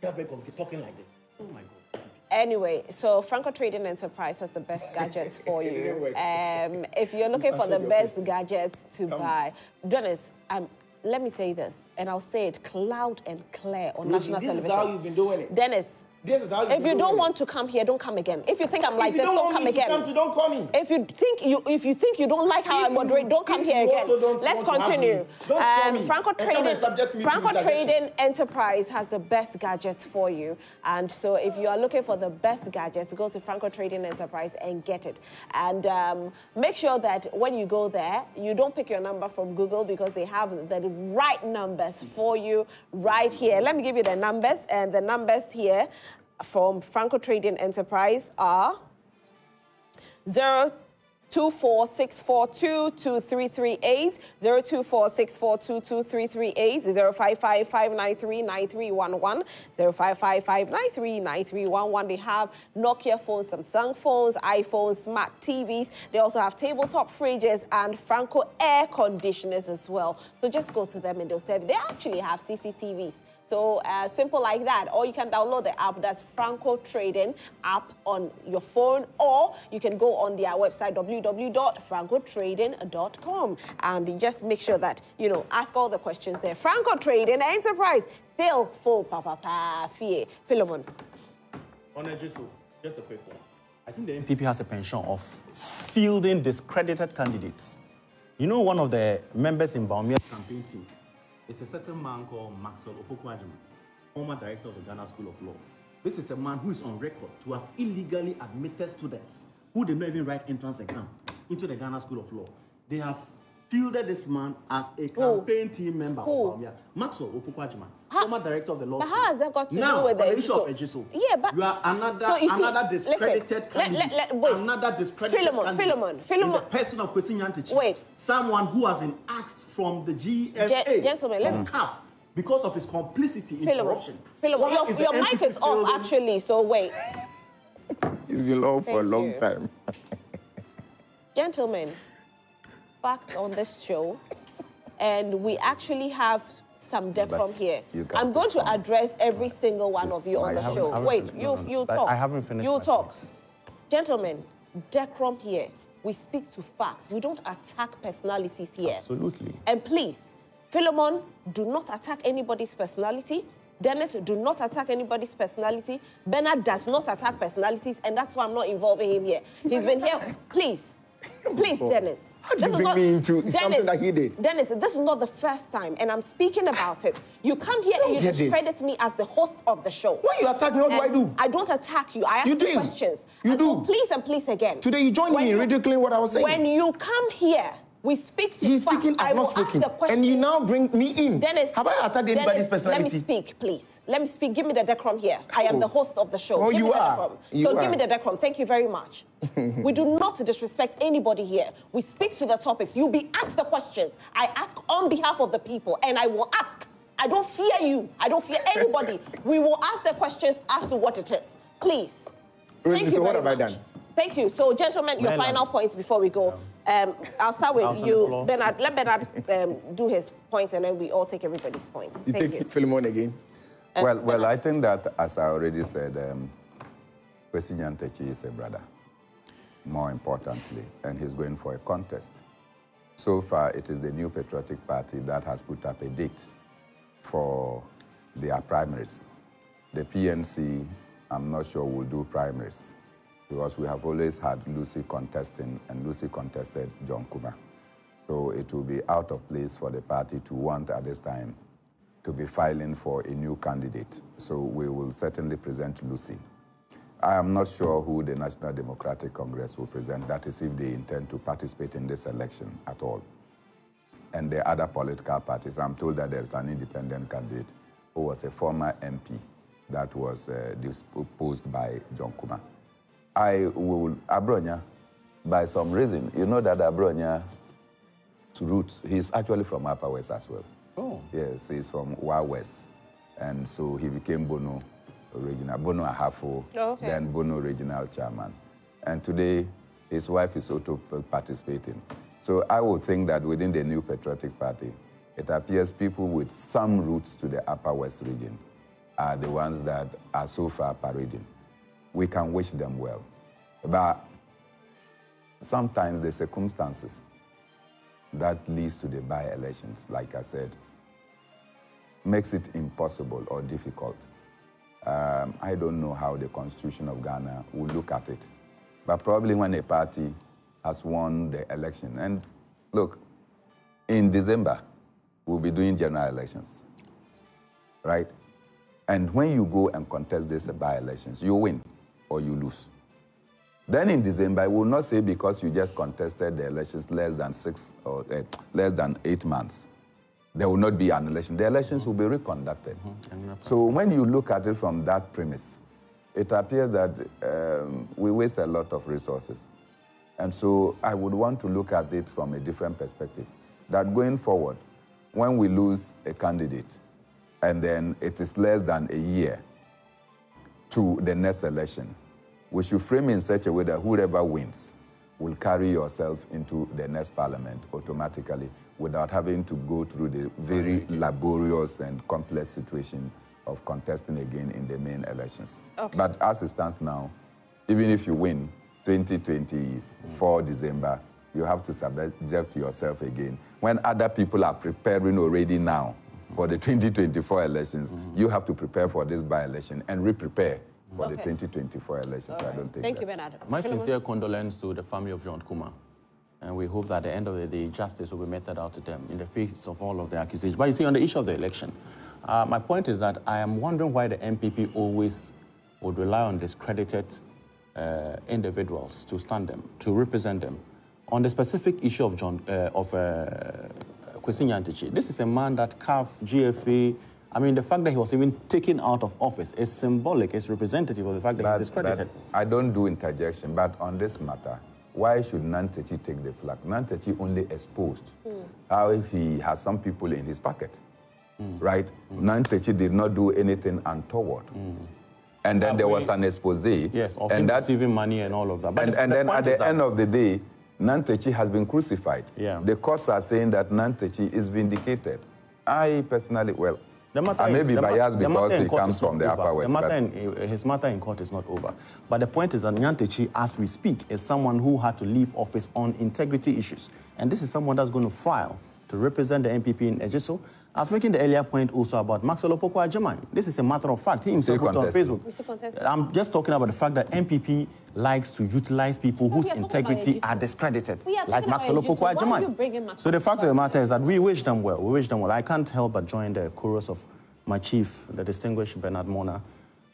Government communicator talking like this. Oh, my God. Anyway, so Franco Trading Enterprise has the best gadgets for you. Um, if you're looking for the best gadgets to Come buy, Dennis, um, let me say this, and I'll say it cloud and clear on Rosalie, national this television. This is how you've been doing it. Dennis. This is how you if you do don't it. want to come here, don't come again. If you think I'm like this, don't, don't come again. Come to, don't call me. If you think you if you think you don't like how I moderate, don't come here again. Let's continue. Um, Franco Trading Franco Trading Enterprise has the best gadgets for you, and so if you are looking for the best gadgets, go to Franco Trading Enterprise and get it. And um, make sure that when you go there, you don't pick your number from Google, because they have the right numbers for you right here. Let me give you the numbers, and the numbers here from Franco Trading Enterprise are zero two four six four two two three three eight, zero two four six four two two three three eight, zero five five five nine three nine three one one, zero five five five nine three nine three one one. They have Nokia phones, Samsung phones, iPhones, smart T Vs. They also have tabletop fridges and Franco air conditioners as well. So just go to them and they'll serve. They actually have C C T Vs. So uh, simple like that. Or you can download the app, that's Franco Trading app on your phone, or you can go on their website, w w w dot franco trading dot com, and just make sure that, you know, ask all the questions there. Franco Trading Enterprise, still full papa pa fee. Philemon. On Ejisu, just a quick one. I think the N P P has a penchant of fielding discredited candidates. You know, one of the members in Bawumia campaign team, it's a certain man called Maxwell Opoku-Agyemang, former director of the Ghana School of Law. This is a man who is on record to have illegally admitted students who did not even write entrance exam into the Ghana School of Law. They have fielded this man as a campaign oh. team member oh. of Bawumia. Maxwell Opoku-Agyemang, former director of the law. But school. How has that got to now, do with the issue of Ejisu? Yeah, but you are another, so you see, another discredited candidate. Another discredited Philemon, Philemon, Philemon. The person of Kwesi Nyantakyi. Wait. Someone who has been axed from the G F A. Gentlemen, let me C A F because of his complicity in Philemon. corruption. Philemon, your, your mic is off actually, so wait. It's been off for a long you. time. Gentlemen, facts on this show, and we actually have some depth but from here. I'm going to address every single one this, of you on I the show. Wait, finished, you, no, no, you talk. I haven't finished. You talk. Point. Gentlemen, decorum here. We speak to facts. We don't attack personalities here. Absolutely. And please, Philemon, do not attack anybody's personality. Dennis, do not attack anybody's personality. Bernard does not attack personalities, and that's why I'm not involving him here. He's been here. Please. Please, Dennis. How do you bring me into Dennis, something that he did? Dennis, this is not the first time, and I'm speaking about it. You come here and you discredit me as the host of the show. When you attack me, what do I do? I don't attack you. I ask you questions. You and do. So please and please again. Today you joined me in ridiculing what I was saying. When you come here, we speak to He's facts. speaking, I'm not speaking. And you now bring me in. Dennis, have I attacked anybody's Dennis, personality? Let me speak, please. Let me speak. Give me the decorum here. Oh. I am the host of the show. Oh, give you me are. The you so are. give me the decorum. Thank you very much. We do not disrespect anybody here. We speak to the topics. You'll be asked the questions. I ask on behalf of the people, and I will ask. I don't fear you. I don't fear anybody. We will ask the questions as to what it is. Please. Really, Thank so you what have much. I done? Thank you. So, gentlemen, your Mela. final points before we go. Um, I'll start with I'll you, Bernard. Let Bernard um, do his points, and then we all take everybody's points. You Thank take Philemon again. Um, well, well, Bernard. I think that, as I already said, Kwesi um, Nyantakyi is a brother, more importantly, and he's going for a contest. So far, it is the New Patriotic Party that has put up a date for their primaries. The P N C, I'm not sure, will do primaries, because we have always had Lucy contesting, and Lucy contested John Mahama. So it will be out of place for the party to want at this time to be filing for a new candidate. So we will certainly present Lucy. I am not sure who the National Democratic Congress will present, that is if they intend to participate in this election at all. And the other political parties, I'm told that there's an independent candidate who was a former M P that was uh, disposed by John Mahama. I will, Abronye, by some reason, you know that Abronye's roots, he's actually from Upper West as well. Oh. Yes, he's from Wa West. And so he became Bono Regional, Bono Ahafo, oh, okay. then Bono Regional Chairman. And today, his wife is also participating. So I would think that within the New Patriotic Party, it appears people with some roots to the Upper West region are the ones that are so far parading. We can wish them well, but sometimes the circumstances that leads to the by-elections, like I said, makes it impossible or difficult um, I don't know how the Constitution of Ghana will look at it. But probably when a party has won the election, and look, in December, we'll be doing general elections, right? And when you go and contest these by-elections, you win or you lose. Then in December, I will not say because you just contested the elections less than six or eight, less than eight months, there will not be an election. The elections will be reconducted. Mm-hmm. So when you look at it from that premise, it appears that um, we waste a lot of resources. And so I would want to look at it from a different perspective, that going forward, when we lose a candidate, and then it is less than a year to the next election, we should frame in such a way that whoever wins will carry yourself into the next parliament automatically without having to go through the very laborious and complex situation of contesting again in the main elections. Okay. But as it stands now, even if you win twenty twenty-four mm. December, you have to subject yourself again. When other people are preparing already now for the twenty twenty-four elections, mm-hmm. you have to prepare for this by-election and re-prepare for okay. the twenty twenty-four elections. Right. I don't think Thank that. you, Bernard. My Can sincere condolence to the family of John Mahama. And we hope that at the end of the day, justice will be meted out to them in the face of all of the accusations. But you see, on the issue of the election, uh, my point is that I am wondering why the N P P always would rely on discredited uh, individuals to stand them, to represent them. On the specific issue of John, uh, of uh, Kwesi Nyantakyi, this is a man that C A F, G F A, I mean, the fact that he was even taken out of office is symbolic, it's representative of the fact that he's discredited. I don't do interjection, but on this matter, why should Nyantakyi take the flag? Nyantakyi only exposed mm. how he has some people in his pocket, mm. right? Mm. Nyantakyi did not do anything untoward. Mm. And then that there way, was an expose. Yes, of and him receiving money and all of that. But and and the then at the end of the day, Nyantakyi has been crucified. Yeah. The courts are saying that Nyantakyi is vindicated. I personally, well, I may be biased because he comes from the Upper West. The matter in, his matter in court is not over. But the point is that Nyantakyi, as we speak, is someone who had to leave office on integrity issues. And this is someone that's going to file to represent the N P P in Ejisu. I was making the earlier point also about Maxwell Opoku-Agyemang. This is a matter of fact. He himself put on Facebook. I'm just talking about the fact that N P P likes to utilize people no, whose integrity are discredited, are like Maxwell Opoku-Agyemang. So the fact of the matter is that we wish them well. We wish them well. I can't help but join the chorus of my chief, the distinguished Bernard Mona,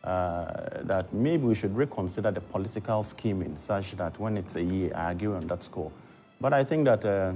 uh, that maybe we should reconsider the political scheming such that when it's a year, I argue on that score. But I think that... Uh,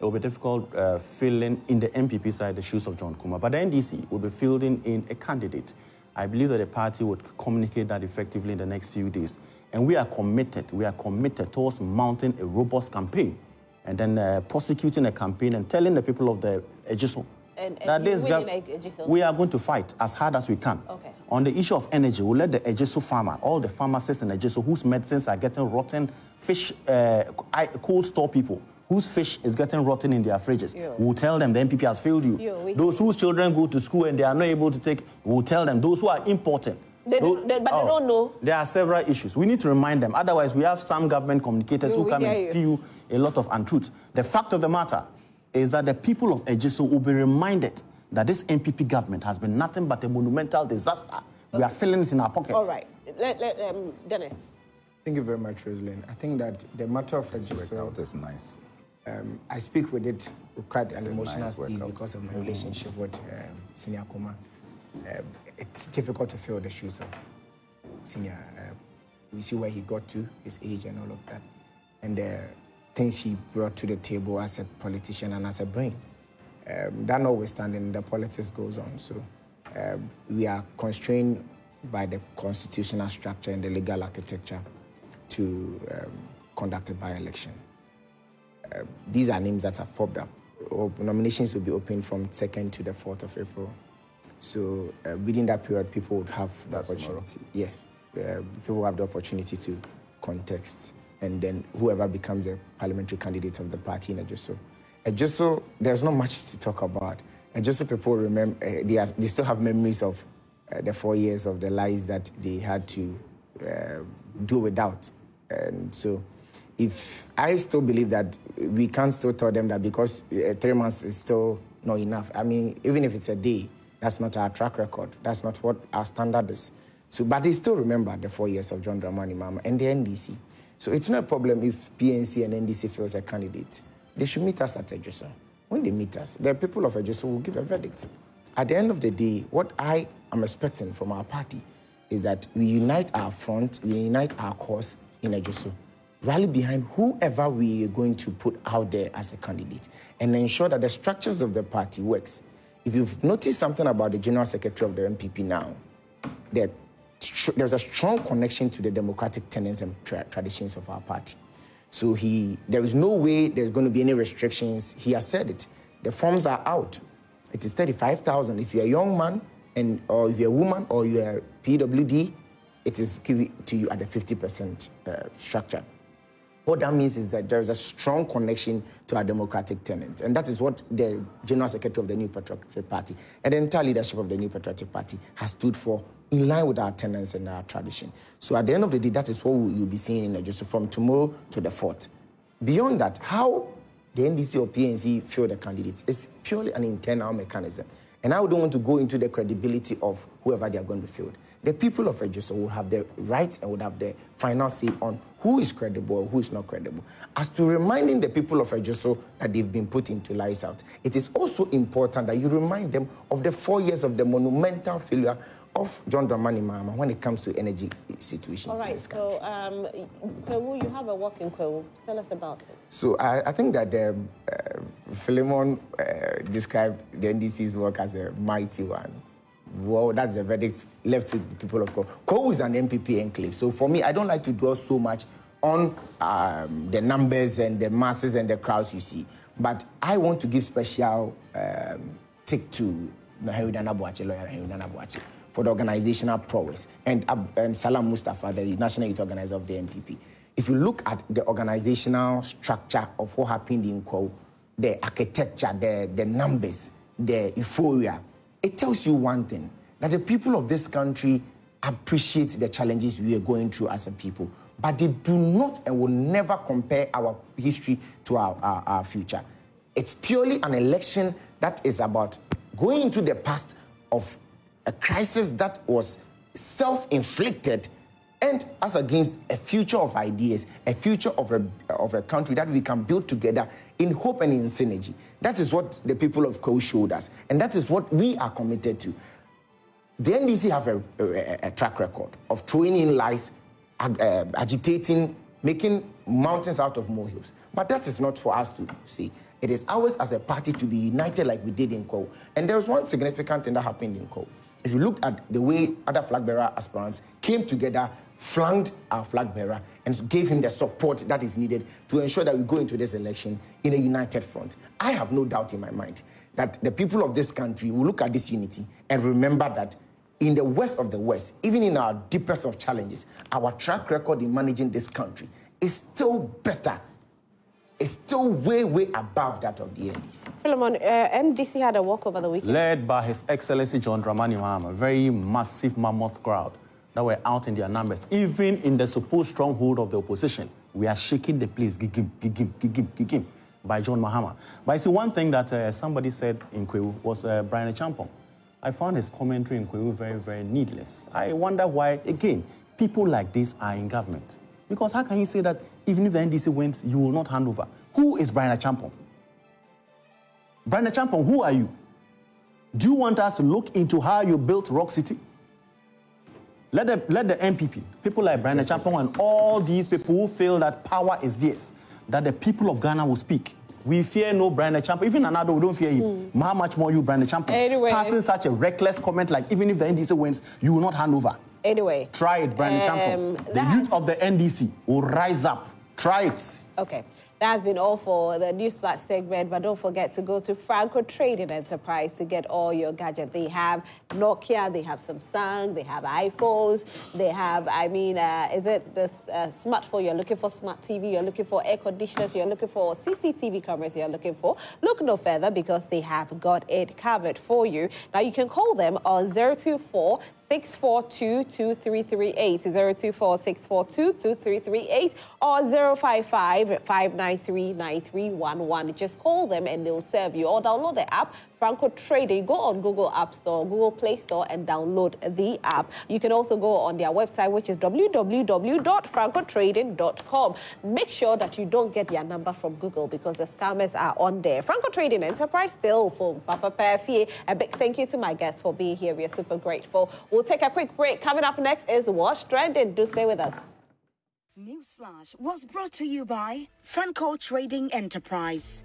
it will be difficult uh, filling in the N P P side the shoes of John Mahama. But the N D C will be fielding in a candidate. I believe that the party would communicate that effectively in the next few days. And we are committed, we are committed towards mounting a robust campaign and then uh, prosecuting a campaign and telling the people of the Ejisu and, and that this Ejisu? we are going to fight as hard as we can. Okay. On the issue of energy, we'll let the Ejisu farmer, all the pharmacists in Ejisu whose medicines are getting rotten, fish, uh, cold store people, whose fish is getting rotten in their fridges, Yo. we'll tell them the N P P has failed you. Yo, those whose children go to school and they are not able to take, we'll tell them. Those who are important. They those, do, they, but oh, they don't know. There are several issues. We need to remind them. Otherwise, we have some government communicators Yo, who come and spew you. a lot of untruths. The fact of the matter is that the people of Ejisu will be reminded that this N P P government has been nothing but a monumental disaster. Okay. We are feeling it in our pockets. All right. Let, let, um, Dennis. Thank you very much, Roslyn. I think that the matter of Ejisu... is nice. Um, I speak with it with quite it's an emotional nice ease because of my relationship with um, Senior Kuma. Um, it's difficult to fill the shoes of Senior. Uh, we see where he got to, his age and all of that, and the uh, things he brought to the table as a politician and as a brain. Um, that notwithstanding, the politics goes on. So um, we are constrained by the constitutional structure and the legal architecture to um, conduct a by-election. Uh, these are names that have popped up. O nominations will be open from second to the fourth of April. So uh, within that period, people would have the That's opportunity. Tomorrow. Yes, uh, people have the opportunity to contest. And then whoever becomes a parliamentary candidate of the party in Ejisu. Ejisu, there's not much to talk about. Ejisu people remember, uh, they, have, they still have memories of uh, the four years of the lies that they had to uh, do without. And so, if I still believe that we can still tell them that because uh, three months is still not enough. I mean, even if it's a day, That's not our track record. That's not what our standard is. So, but they still remember the four years of John Dramani Mahama and the N D C. So it's no problem if P N C and N D C fails a candidate. They should meet us at Ejisu. When they meet us, the people of Ejisu will give a verdict. At the end of the day, what I am expecting from our party is that we unite our front, we unite our cause in Ejisu, rally behind whoever we are going to put out there as a candidate, and ensure that the structures of the party works. If you've noticed something about the General Secretary of the N P P now, that there's a strong connection to the democratic tenets and tra traditions of our party. So he, there is no way there's going to be any restrictions. He has said it. The forms are out. It is thirty-five thousand. If you're a young man, and, or if you're a woman, or you're P W D, it is given to you at the fifty percent uh, structure. What that means is that there is a strong connection to our democratic tenets, and that is what the General Secretary of the New Patriotic Party and the entire leadership of the New Patriotic Party has stood for, in line with our tenets and our tradition. So at the end of the day, that is what you'll be seeing in Ejisu from tomorrow to the fourth. Beyond that, how the N D C or P N C field the candidates is purely an internal mechanism, and I don't want to go into the credibility of whoever they are going to field. The people of Ejisu will have the right and would have the final say on who is credible, who is not credible. As to reminding the people of Ejisu that they've been put into lies out, it is also important that you remind them of the four years of the monumental failure of John Dramani Mahama when it comes to energy situations. All right, in this country. So um, Kwewu, you have a work in Kwewu. Tell us about it. So I, I think that um, uh, Philemon uh, described the N D C's work as a mighty one. Well, that's the verdict left to the people of Kwewu. Kwewu is an N P P enclave. So for me, I don't like to dwell so much on um, the numbers and the masses and the crowds you see. But I want to give special um, tick to Nana Akufo-Addo, lawyer Nana Akufo-Addo, for the organizational prowess, and, uh, and Salam Mustafa, the National Youth Organizer of the N P P. If you look at the organizational structure of what happened in Kwewu, the architecture, the, the numbers, the euphoria, it tells you one thing, that the people of this country appreciate the challenges we are going through as a people, but they do not and will never compare our history to our, our, our future. It's purely an election that is about going into the past of a crisis that was self-inflicted, and as against a future of ideas, a future of a, of a country that we can build together in hope and in synergy. That is what the people of Kwewu showed us, and that is what we are committed to. The N D C have a, a, a track record of throwing in lies, ag uh, agitating, making mountains out of molehills. But that is not for us to see. It is ours as a party to be united like we did in Kwewu. And there was one significant thing that happened in Kwewu. If you look at the way other flag bearer aspirants came together, flanked our flag bearer, and gave him the support that is needed to ensure that we go into this election in a united front. I have no doubt in my mind that the people of this country will look at this unity and remember that in the West of the West, even in our deepest of challenges, our track record in managing this country is still better. It's still way, way above that of the N D C. Philemon, uh, N D C had a walk over the weekend. Led by His Excellency John Dramani Mahama, a very massive mammoth crowd that were out in their numbers. Even in the supposed stronghold of the opposition, we are shaking the place, gigim, gigim, gigim, gigim, by John Mahama. But I see one thing that uh, somebody said in Kwewu was uh, Brian Echampong. I found his commentary in Kwewu very, very needless. I wonder why, again, people like this are in government. Because how can you say that even if the N D C wins, you will not hand over? Who is Brian Echampong? Brian Echampong, who are you? Do you want us to look into how you built Rock City? Let the, let the N P P, people like Brian Echampong and all these people who feel that power is theirs, that the people of Ghana will speak. We fear no Brian Echampong. Even another, we don't fear him. Mm. How much more you, Brian Echampong? Anyway. Passing such a reckless comment like, even if the N D C wins, you will not hand over. Anyway. Try it, Brian um, Echampong. The that... youth of the N D C will rise up. Try it. Okay. That's been all for the Newsflash segment, but don't forget to go to Franco Trading Enterprise to get all your gadgets. They have Nokia, they have Samsung, they have iPhones, they have, I mean, uh, is it this uh, smartphone you're looking for, smart T V, you're looking for air conditioners, you're looking for C C T V cameras you're looking for. Look no further because they have got it covered for you. Now, you can call them on zero two four, six four two, two three three eight, zero two four, six four two, two three three eight, or zero five five, five nine three, nine three one one. Just call them and they'll serve you, or download the app Franco Trading. Go on Google App Store, Google Play Store, and download the app. You can also go on their website, which is w w w dot franco trading dot com. Make sure that you don't get their number from Google, because the scammers are on there. Franco Trading Enterprise, still for Papa Perfie. A big thank you to my guests for being here. We are super grateful. We'll take a quick break. Coming up next is What's Trending. Do stay with us. Newsflash was brought to you by Franco Trading Enterprise.